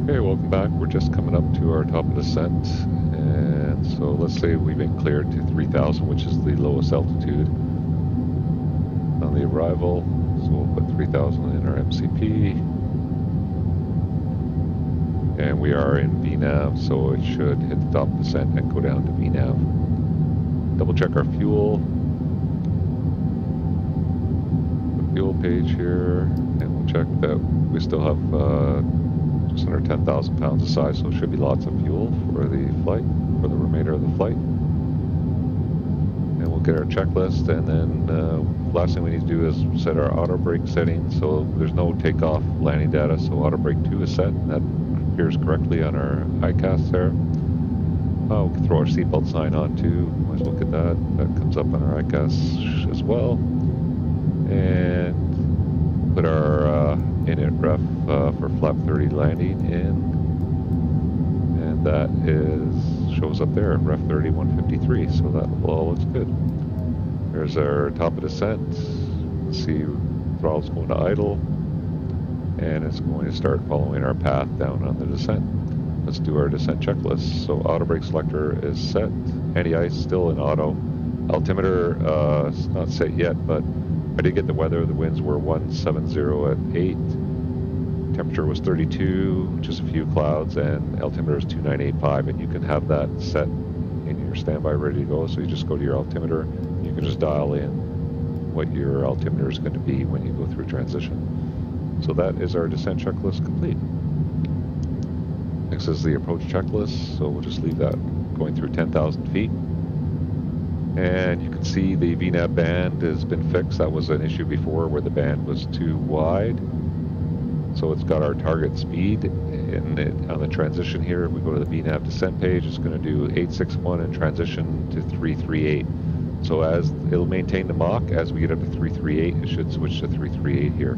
Okay, welcome back. We're just coming up to our top of descent, and so let's say we've been cleared to 3,000, which is the lowest altitude on the arrival. So we'll put 3,000 in our MCP, and we are in VNAV. VNAV, so it should hit the top descent and go down to VNAV. Double check our fuel. The fuel page here, and we'll check that we still have just under 10,000 pounds of size, so it should be lots of fuel for the flight, for the remainder of the flight. And we'll get our checklist, and then last thing we need to do is set our auto brake setting, so there's no takeoff landing data, so auto brake 2 is set, and that appears correctly on our ICAS there. We can throw our seatbelt sign on too, might as well get that, that comes up on our ICAS as well. And put our init ref for flap 30 landing in, and that is shows up there, ref 30 153, so that all looks good. There's our top of descent. Let's see, throttle's going to idle, and it's going to start following our path down on the descent. Let's do our descent checklist. So auto brake selector is set, anti-ice still in auto, altimeter it's not set yet, but I did get the weather. The winds were 170 at 8. Temperature was 32, just a few clouds, and altimeter is 2985, and you can have that set in your standby ready to go. So you just go to your altimeter, and you can just dial in what your altimeter is going to be when you go through transition. So that is our descent checklist complete. Next is the approach checklist, so we'll just leave that going through 10,000 feet. And you can see the VNAV band has been fixed. That was an issue before where the band was too wide. So it's got our target speed. And it, on the transition here, if we go to the VNAV descent page, it's going to do 861 and transition to 338. So as it'll maintain the Mach, as we get up to 338, it should switch to 338 here.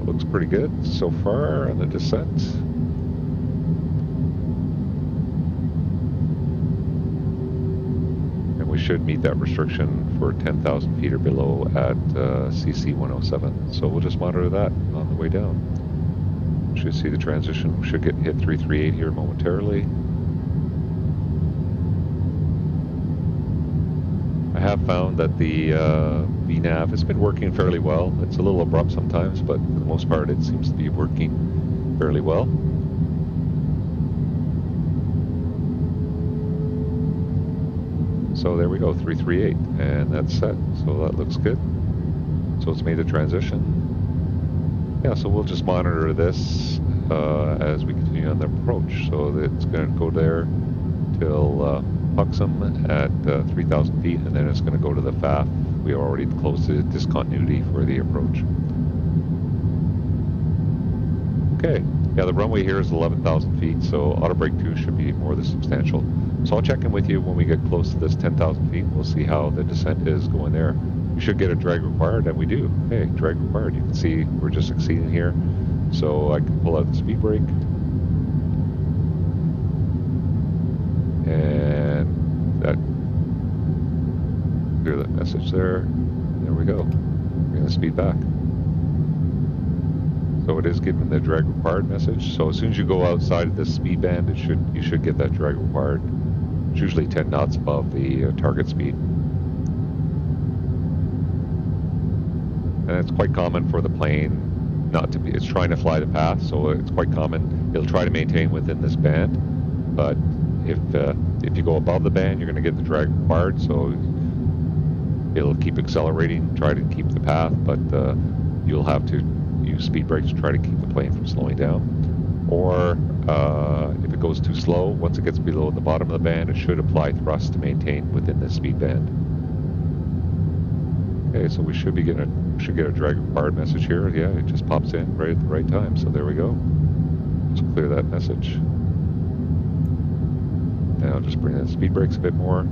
It looks pretty good so far on the descent. We should meet that restriction for 10,000 feet or below at CC 107. So we'll just monitor that on the way down. Should see the transition. We should get hit 338 here momentarily. I have found that the VNAV has been working fairly well. It's a little abrupt sometimes, but for the most part, it seems to be working fairly well. So there we go, 338, and that's set, so that looks good. So it's made the transition. Yeah, so we'll just monitor this as we continue on the approach. So it's gonna go there till Puxon at 3,000 feet, and then it's gonna go to the FAF. We already closed the discontinuity for the approach. Okay, yeah, the runway here is 11,000 feet, so auto brake 2 should be more than substantial. So I'll check in with you when we get close to this 10,000 feet. We'll see how the descent is going there. We should get a drag required, and we do. Hey, drag required. You can see we're just exceeding here. So I can pull out the speed brake. And that, clear that message there. There we go. We're gonna speed back. So it is given the drag required message. So as soon as you go outside of this speed band, it should, you should get that drag required. It's usually 10 knots above the target speed. And it's quite common for the plane not to be, it's trying to fly the path, so it's quite common. It'll try to maintain within this band, but if you go above the band, you're gonna get the drag required, so it'll keep accelerating, try to keep the path, but you'll have to use speed brakes to try to keep the plane from slowing down. Or if it goes too slow, once it gets below the bottom of the band, it should apply thrust to maintain within the speed band. Okay, so we should be getting a, should get a drag required message here. Yeah, it just pops in right at the right time, so there we go. Let's clear that message. Now just bring the speed brakes a bit more.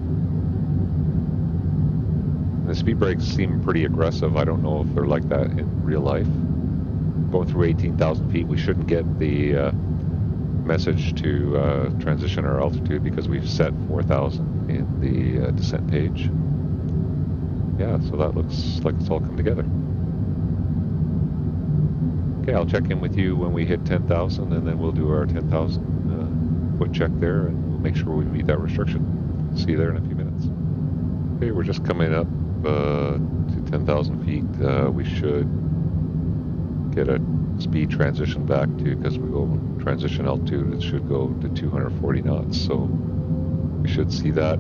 The speed brakes seem pretty aggressive. I don't know if they're like that in real life. Going through 18,000 feet, we shouldn't get the message to transition our altitude because we've set 4,000 in the descent page. Yeah, so that looks like it's all come together. Okay, I'll check in with you when we hit 10,000, and then we'll do our 10,000 foot check there, and we'll make sure we meet that restriction. See you there in a few minutes. Okay, we're just coming up to 10,000 feet. We should get a speed transition back to, because we will transition altitude, it should go to 240 knots, so we should see that.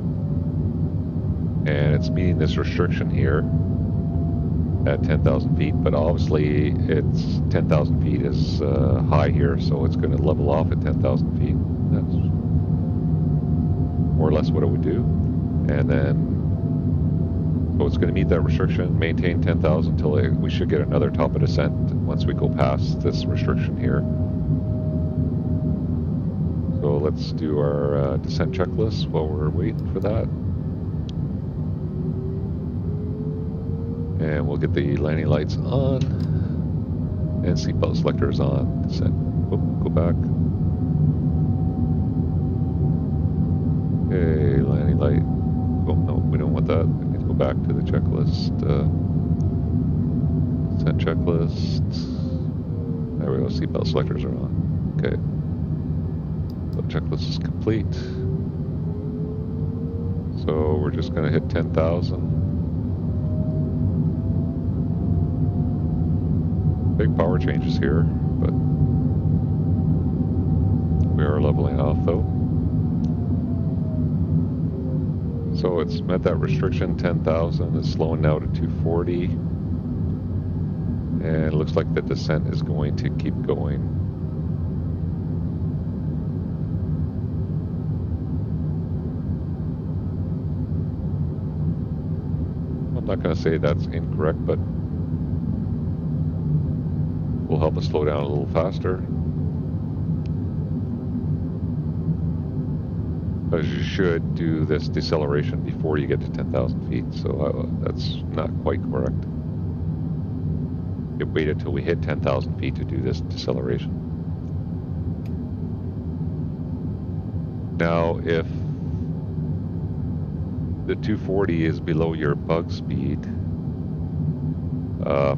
And it's meeting this restriction here at 10,000 feet, but obviously it's 10,000 feet is high here, so it's going to level off at 10,000 feet. That's more or less what it would do. And then, so it's going to meet that restriction, maintain 10,000 until we should get another top of descent once we go past this restriction here. So let's do our descent checklist while we're waiting for that. And we'll get the landing lights on and seatbelt selectors on. Descent. Oop, go back. Okay, landing light. Oh no, we don't want that. We need to go back to the checklist. Descent checklist. There we go. Seatbelt selectors are on. Okay. So checklist is complete. So we're just going to hit 10,000. Big power changes here, but we are leveling off though. So it's met that restriction, 10,000, it's slowing now to 240. And it looks like the descent is going to keep going. I'm not going to say that's incorrect, but will help us slow down a little faster. As you should do this deceleration before you get to 10,000 feet, so that's not quite correct. It waited till we hit 10,000 feet to do this deceleration. Now, if the 240 is below your bug speed,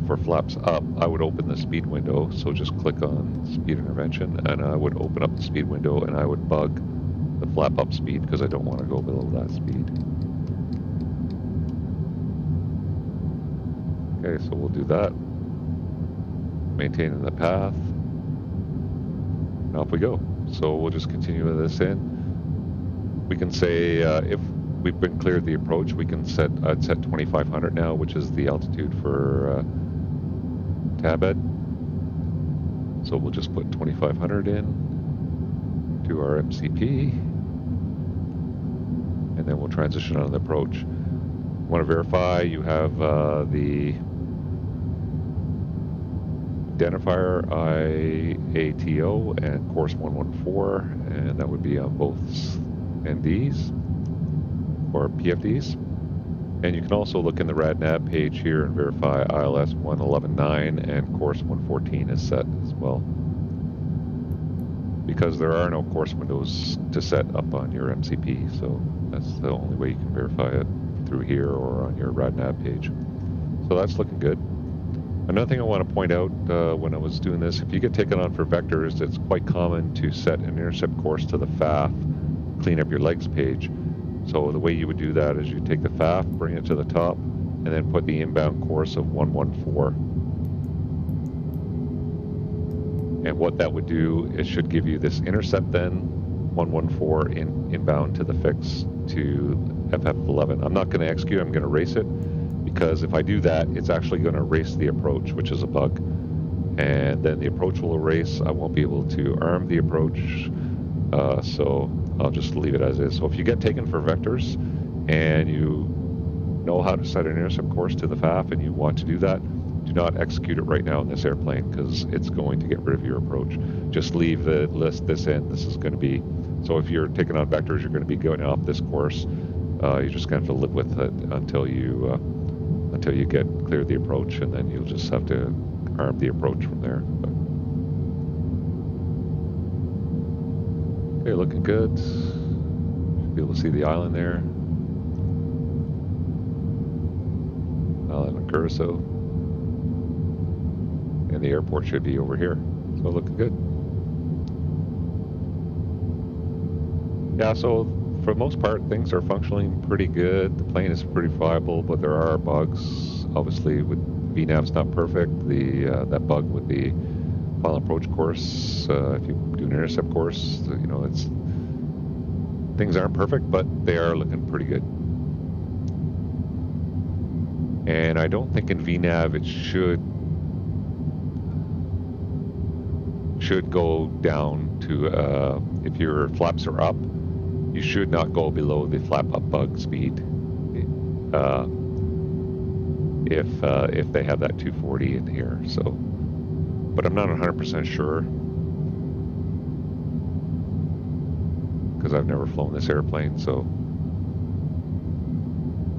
for flaps up, I would open the speed window, so just click on speed intervention, and I would open up the speed window, and I would bug the flap up speed, because I don't want to go below that speed. Okay, so we'll do that. Maintaining the path. And off we go. So we'll just continue this in. We can say, if we've been cleared the approach, we can set, I'd set 2500 now, which is the altitude for Tabeb. So we'll just put 2500 in to our MCP, and then we'll transition on the approach. You want to verify you have the identifier IATO and course 114, and that would be on both NDs. Or PFDs, and you can also look in the RADNAV page here and verify ILS 1119 and course 114 is set as well, because there are no course windows to set up on your MCP, so that's the only way you can verify it, through here or on your RADNAV page. So that's looking good. Another thing I want to point out when I was doing this, if you get taken on for vectors, it's quite common to set an intercept course to the FAF, clean up your legs page. So the way you would do that is you take the FAF, bring it to the top, and then put the inbound course of 114. And what that would do, it should give you this intercept then, 114 inbound to the fix to FF11. I'm not going to execute, I'm going to erase it, because if I do that, it's actually going to erase the approach, which is a bug. And then the approach will erase, I won't be able to arm the approach, so I'll just leave it as is. So if you get taken for vectors and you know how to set an intercept course to the FAF and you want to do that, do not execute it right now in this airplane, because it's going to get rid of your approach. Just leave the list this in. This is going to be, so if you're taking on vectors, you're going to be going off this course. You're just going to have to live with it until you get clear the approach, and then you'll just have to arm the approach from there. But okay, looking good. Should be able to see the island there. Island of Curacao. And the airport should be over here. So looking good. Yeah, so for the most part, things are functioning pretty good. The plane is pretty viable, but there are bugs. Obviously, with VNAV's not perfect. That bug with the pilot approach course, if you do an intercept course, you know, it's, things aren't perfect, but they are looking pretty good. And I don't think in VNAV it should go down to, if your flaps are up, you should not go below the flap up bug speed. If they have that 240 in here, so, but I'm not 100% sure because I've never flown this airplane, so,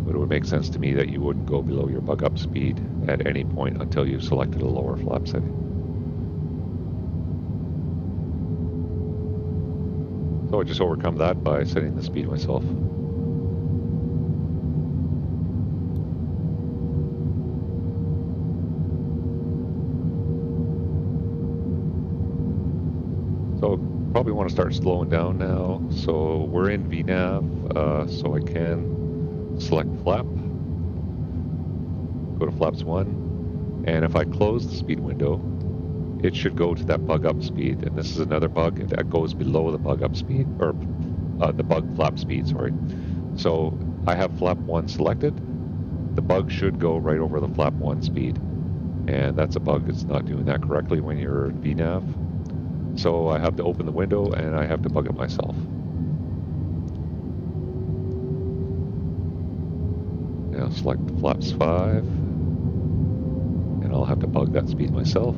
but it would make sense to me that you wouldn't go below your bug up speed at any point until you selected a lower flap setting. So I just overcome that by setting the speed myself. Probably want to start slowing down now. So we're in VNAV, so I can select flap, go to flaps 1, and if I close the speed window, it should go to that bug up speed. And this is another bug that goes below the bug up speed, or the bug flap speed, sorry. So I have flap 1 selected. The bug should go right over the flap 1 speed, and that's a bug that's not doing that correctly when you're in VNAV. So I have to open the window and I have to bug it myself. Now select flaps 5, and I'll have to bug that speed myself.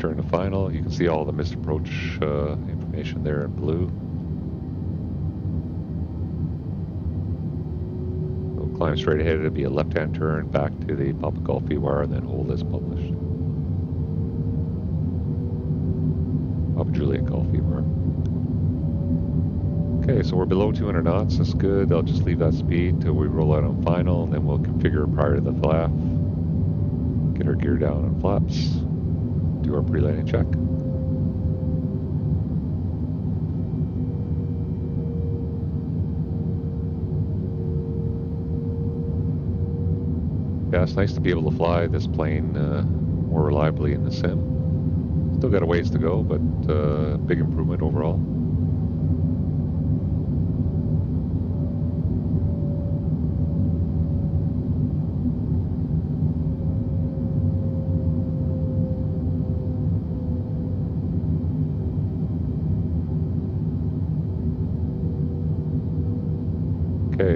Turn to final. You can see all the missed approach information there in blue. We'll climb straight ahead. It'll be a left-hand turn back to the Papa Golf VWAR and then hold as published. Papa Juliet Golf VWAR. Okay, so we're below 200 knots. That's good. I'll just leave that speed till we roll out on final, and then we'll configure prior to the flap. Get our gear down on flaps. Do our pre-landing check. Yeah, it's nice to be able to fly this plane more reliably in the sim. Still got a ways to go, but big improvement overall.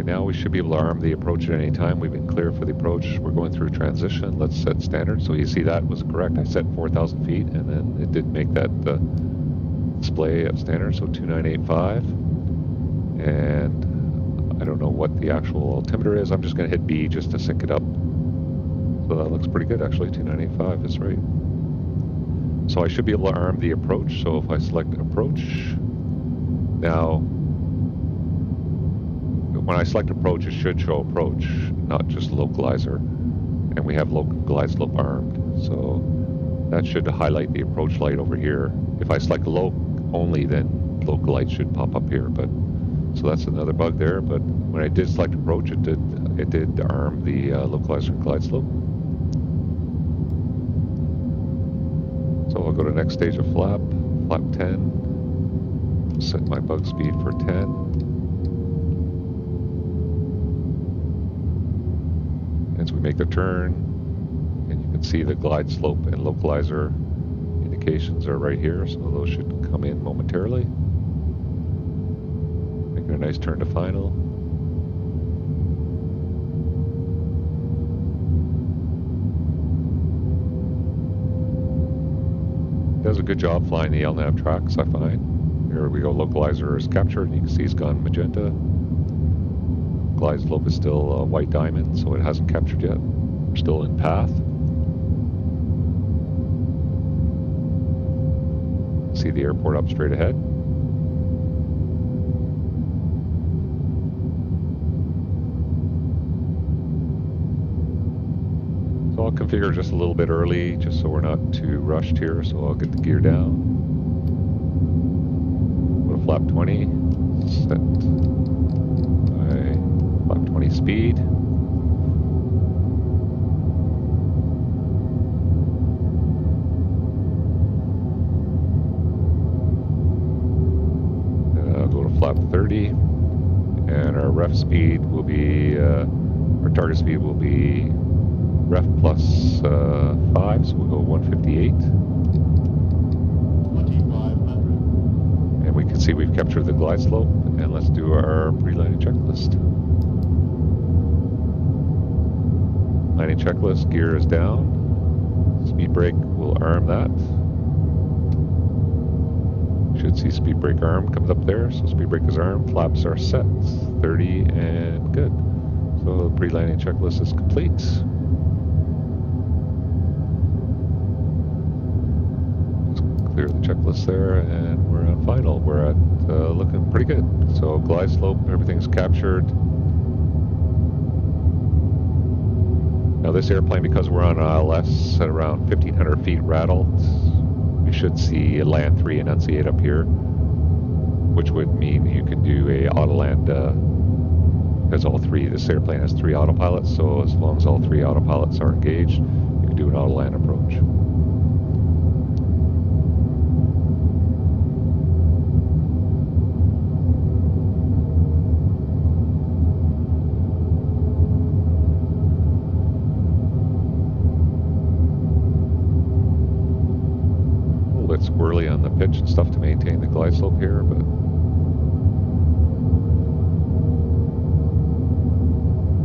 Now we should be able to arm the approach at any time. We've been clear for the approach. We're going through transition. Let's set standard. So you see that was correct. I set 4,000 feet, and then it did make that display of standard, so 2985. And I don't know what the actual altimeter is. I'm just going to hit B just to sync it up. So that looks pretty good, actually. 2985 is right. So I should be able to arm the approach. So if I select approach, now, when I select approach, it should show approach, not just localizer. And we have localized slope armed. So that should highlight the approach light over here. If I select loc only, then local light should pop up here. But so that's another bug there. But when I did select approach, it did arm the localizer and glide slope. So I'll go to the next stage of flap, flap 10. Set my bug speed for 10. As we make the turn, and you can see the glide slope and localizer indications are right here, so those should come in momentarily. Making a nice turn to final. Does a good job flying the LNAV tracks, I find. Here we go, localizer is captured, and you can see it's gone magenta. Glide slope is still a white diamond, so it hasn't captured yet. We're still in path. See the airport up straight ahead. So I'll configure just a little bit early, just so we're not too rushed here. So I'll get the gear down. Go to flap 20, set by flap 20 speed. Flap 30, and our ref speed will be, our target speed will be ref plus 5, so we'll go 158. 2500. And we can see we've captured the glide slope, and let's do our pre-landing checklist. Landing checklist, gear is down, speed brake will arm that. Should see speed brake arm comes up there, so speed brake is armed, flaps are set, 30 and good. So the pre-landing checklist is complete. Let's clear the checklist there and we're on final. We're at looking pretty good. So glide slope, everything's captured. Now this airplane, because we're on ILS at around 1500 feet rattled, you should see a land 3 enunciate up here, which would mean you could do a auto land, because all three, this airplane has 3 autopilots, so as long as all 3 autopilots are engaged, you can do an auto land approach. Swirly on the pitch and stuff to maintain the glide slope here, but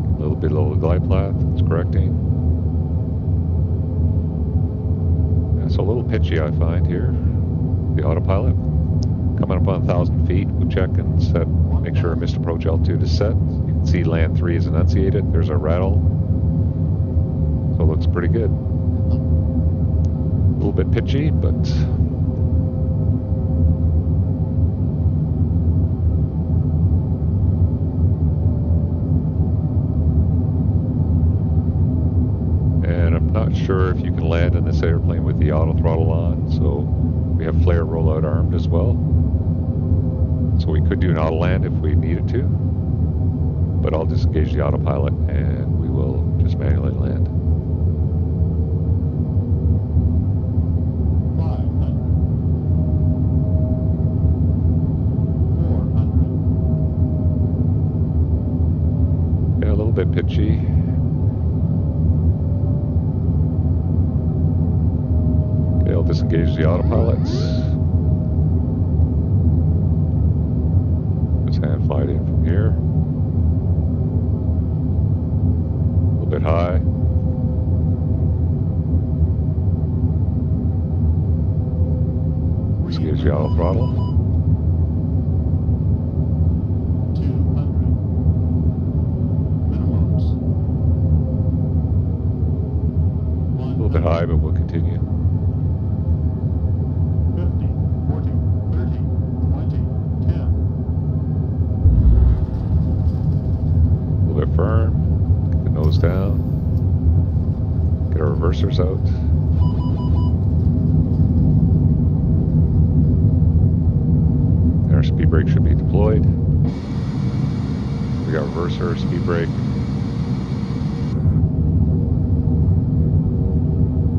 a little bit below the glide path, it's correcting. Yeah, so a little pitchy I find here, the autopilot. Coming up on 1,000 feet, we'll check and set, make sure our missed approach altitude is set. You can see land 3 is enunciated, there's a rattle, so it looks pretty good. A little bit pitchy, but sure if you can land in this airplane with the auto throttle on, so we have flare rollout armed as well, so we could do an auto land if we needed to, but I'll disengage the autopilot and we will just manually land. Yeah, a little bit pitchy. Disengage the autopilots. Just hand flight in from here. A little bit high. Disengage the auto throttle. 200 minimums. A little bit high, but we'll continue. Firm, get the nose down, get our reversers out. And our speed brake should be deployed. We got reverser, speed brake.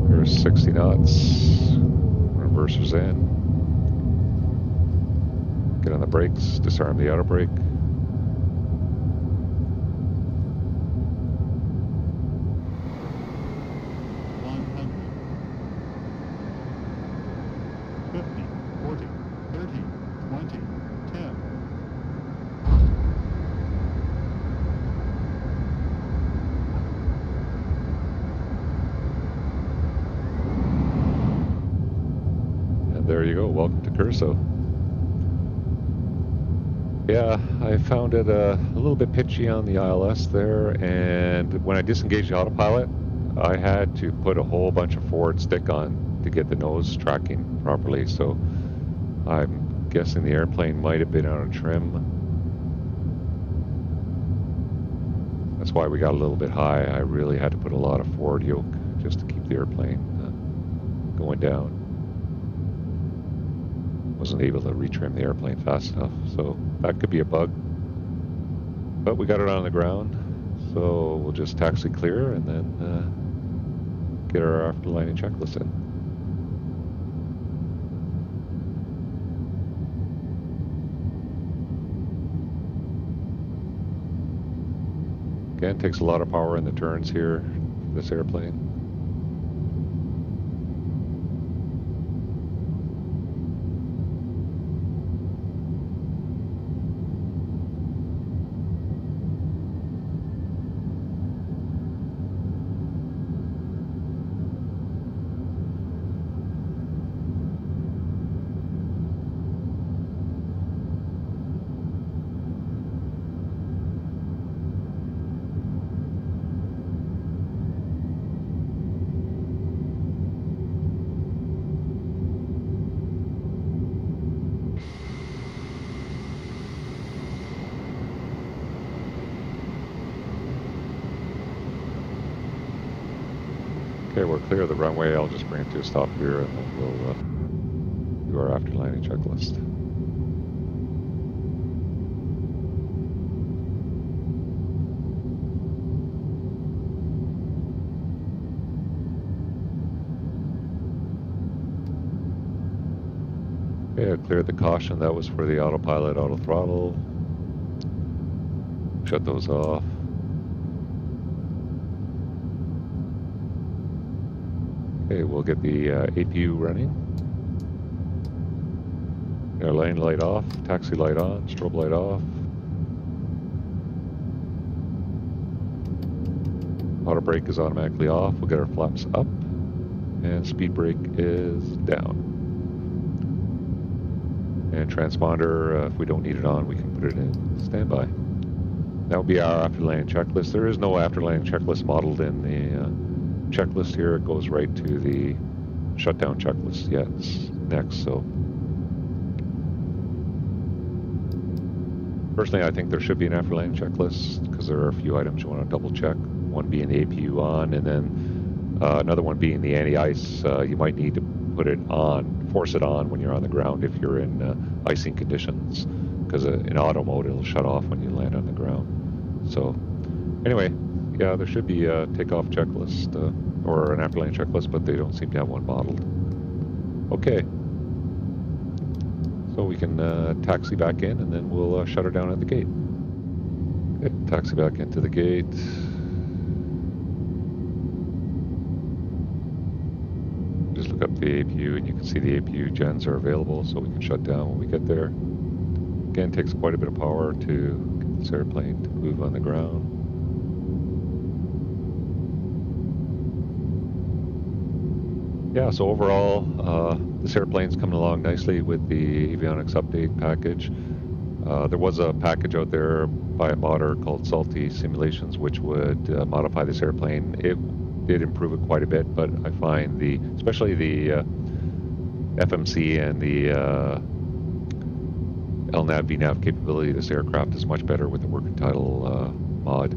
There's 60 knots, reversers in. Get on the brakes, disarm the auto brake. So, yeah, I found it a little bit pitchy on the ILS there, and when I disengaged the autopilot, I had to put a whole bunch of forward stick on to get the nose tracking properly, so I'm guessing the airplane might have been on a trim. That's why we got a little bit high. I really had to put a lot of forward yoke just to keep the airplane going down. Wasn't able to retrim the airplane fast enough, so that could be a bug. But we got it on the ground, so we'll just taxi clear and then get our afterlining checklist in. Again, takes a lot of power in the turns here, this airplane. Clear of the runway, I'll just bring it to a stop here and then we'll do our afterlining checklist. Okay, I cleared the caution, that was for the autopilot, auto throttle. Shut those off. Okay, we'll get the APU running. Our lane light off, taxi light on, strobe light off. Auto brake is automatically off. We'll get our flaps up. And speed brake is down. And transponder, if we don't need it on, we can put it in standby. That will be our afterlanding checklist. There is no afterlanding checklist modeled in the checklist here. It goes right to the shutdown checklist. Yeah, it's next. So personally, I think there should be an afterlanding checklist because there are a few items you want to double check. One being the APU on, and then another one being the anti-ice. You might need to put it on, force it on when you're on the ground if you're in icing conditions, because in auto mode it'll shut off when you land on the ground. So anyway. Yeah, there should be a takeoff checklist or an afterlanding checklist, but they don't seem to have one modeled. Okay. So we can taxi back in and then we'll shut her down at the gate. Okay, taxi back into the gate. Just look up the APU and you can see the APU gens are available, so we can shut down when we get there. Again, takes quite a bit of power to get this airplane to move on the ground. Yeah, so overall, this airplane's coming along nicely with the avionics update package. There was a package out there by a modder called Salty Simulations, which would modify this airplane. It did improve it quite a bit, but I find the, especially the FMC and the LNAV, VNAV capability of this aircraft is much better with the working title mod.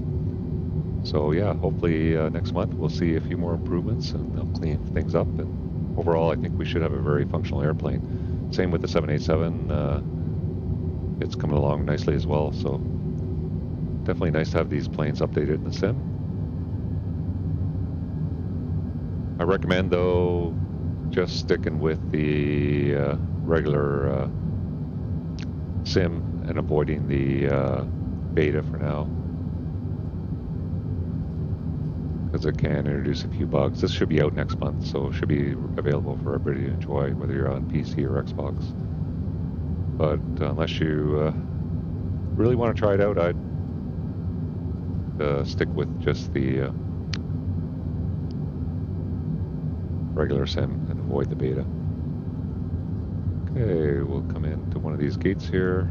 So yeah, hopefully next month we'll see a few more improvements and they'll clean things up. And overall, I think we should have a very functional airplane. Same with the 787. It's coming along nicely as well. So definitely nice to have these planes updated in the sim. I recommend, though, just sticking with the regular sim and avoiding the beta for now, because it can introduce a few bugs. This should be out next month, so it should be available for everybody to enjoy, whether you're on PC or Xbox. But unless you really want to try it out, I'd stick with just the regular sim and avoid the beta. Okay, we'll come into one of these gates here.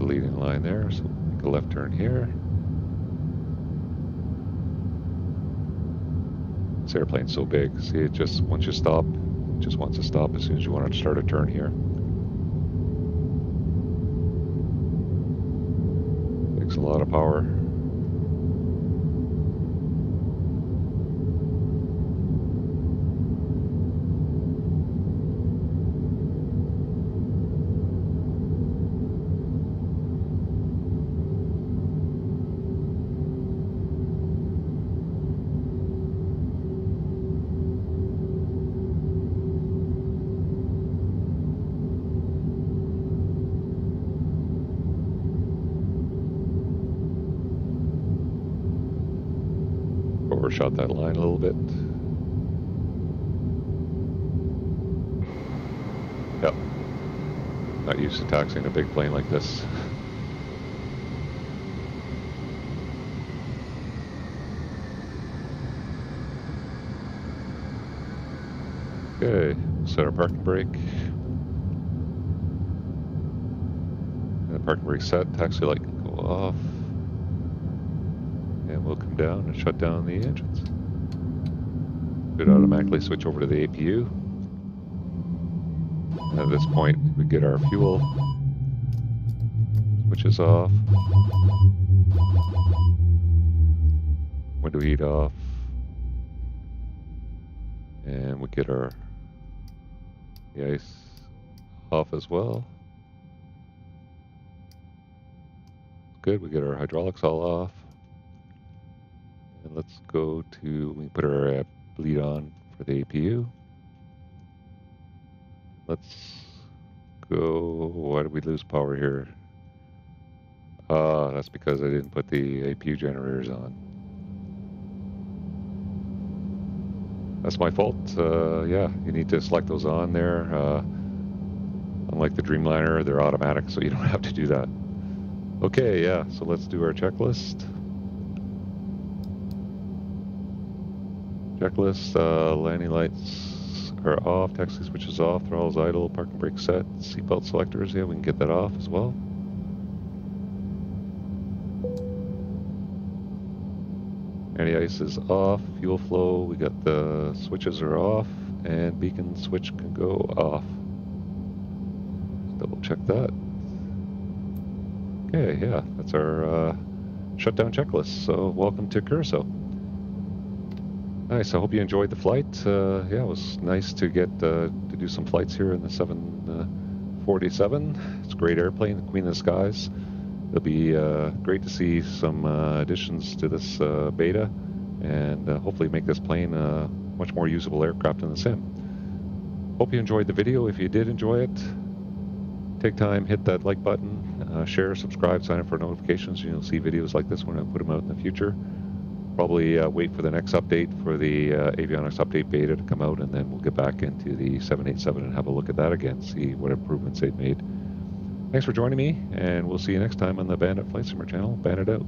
Leading line there, so make a left turn here. This airplane's so big, see, it just once you stop, it just wants to stop as soon as you want to start a turn here. a lot of power. Shot that line a little bit. Yep. Not used to taxiing a big plane like this. Okay, set our parking brake. And the parking brake set, taxi light can go off. We'll come down and shut down the engines. Should automatically switch over to the APU. And at this point, we get our fuel. Switches off. Window heat off. And we get our the ice off as well. Good, we get our hydraulics all off. And let's go to, we put our lead on for the APU. Let's go, why did we lose power here? Ah, that's because I didn't put the APU generators on. That's my fault. Yeah, you need to select those on there. Unlike the Dreamliner, they're automatic, so you don't have to do that. Okay, yeah, so let's do our checklist. Checklist, landing lights are off, taxi switches off, throttle's idle, parking brake set, seatbelt selectors, yeah, we can get that off as well. Anti-ice is off, fuel flow, we got the switches are off, and beacon switch can go off. Double check that. Okay, yeah, that's our shutdown checklist, so welcome to Curacao. Nice, I hope you enjoyed the flight. Yeah, it was nice to get to do some flights here in the 747. It's a great airplane, the Queen of the Skies. It'll be great to see some additions to this beta and hopefully make this plane a much more usable aircraft in the sim. Hope you enjoyed the video. If you did enjoy it, take time, hit that like button, share, subscribe, sign up for notifications, and you'll see videos like this when I put them out in the future. Probably wait for the next update for the avionics update beta to come out, and then we'll get back into the 787 and have a look at that again, see what improvements they've made. Thanks for joining me, and we'll see you next time on the Bandit Flight Simulator channel. Bandit out.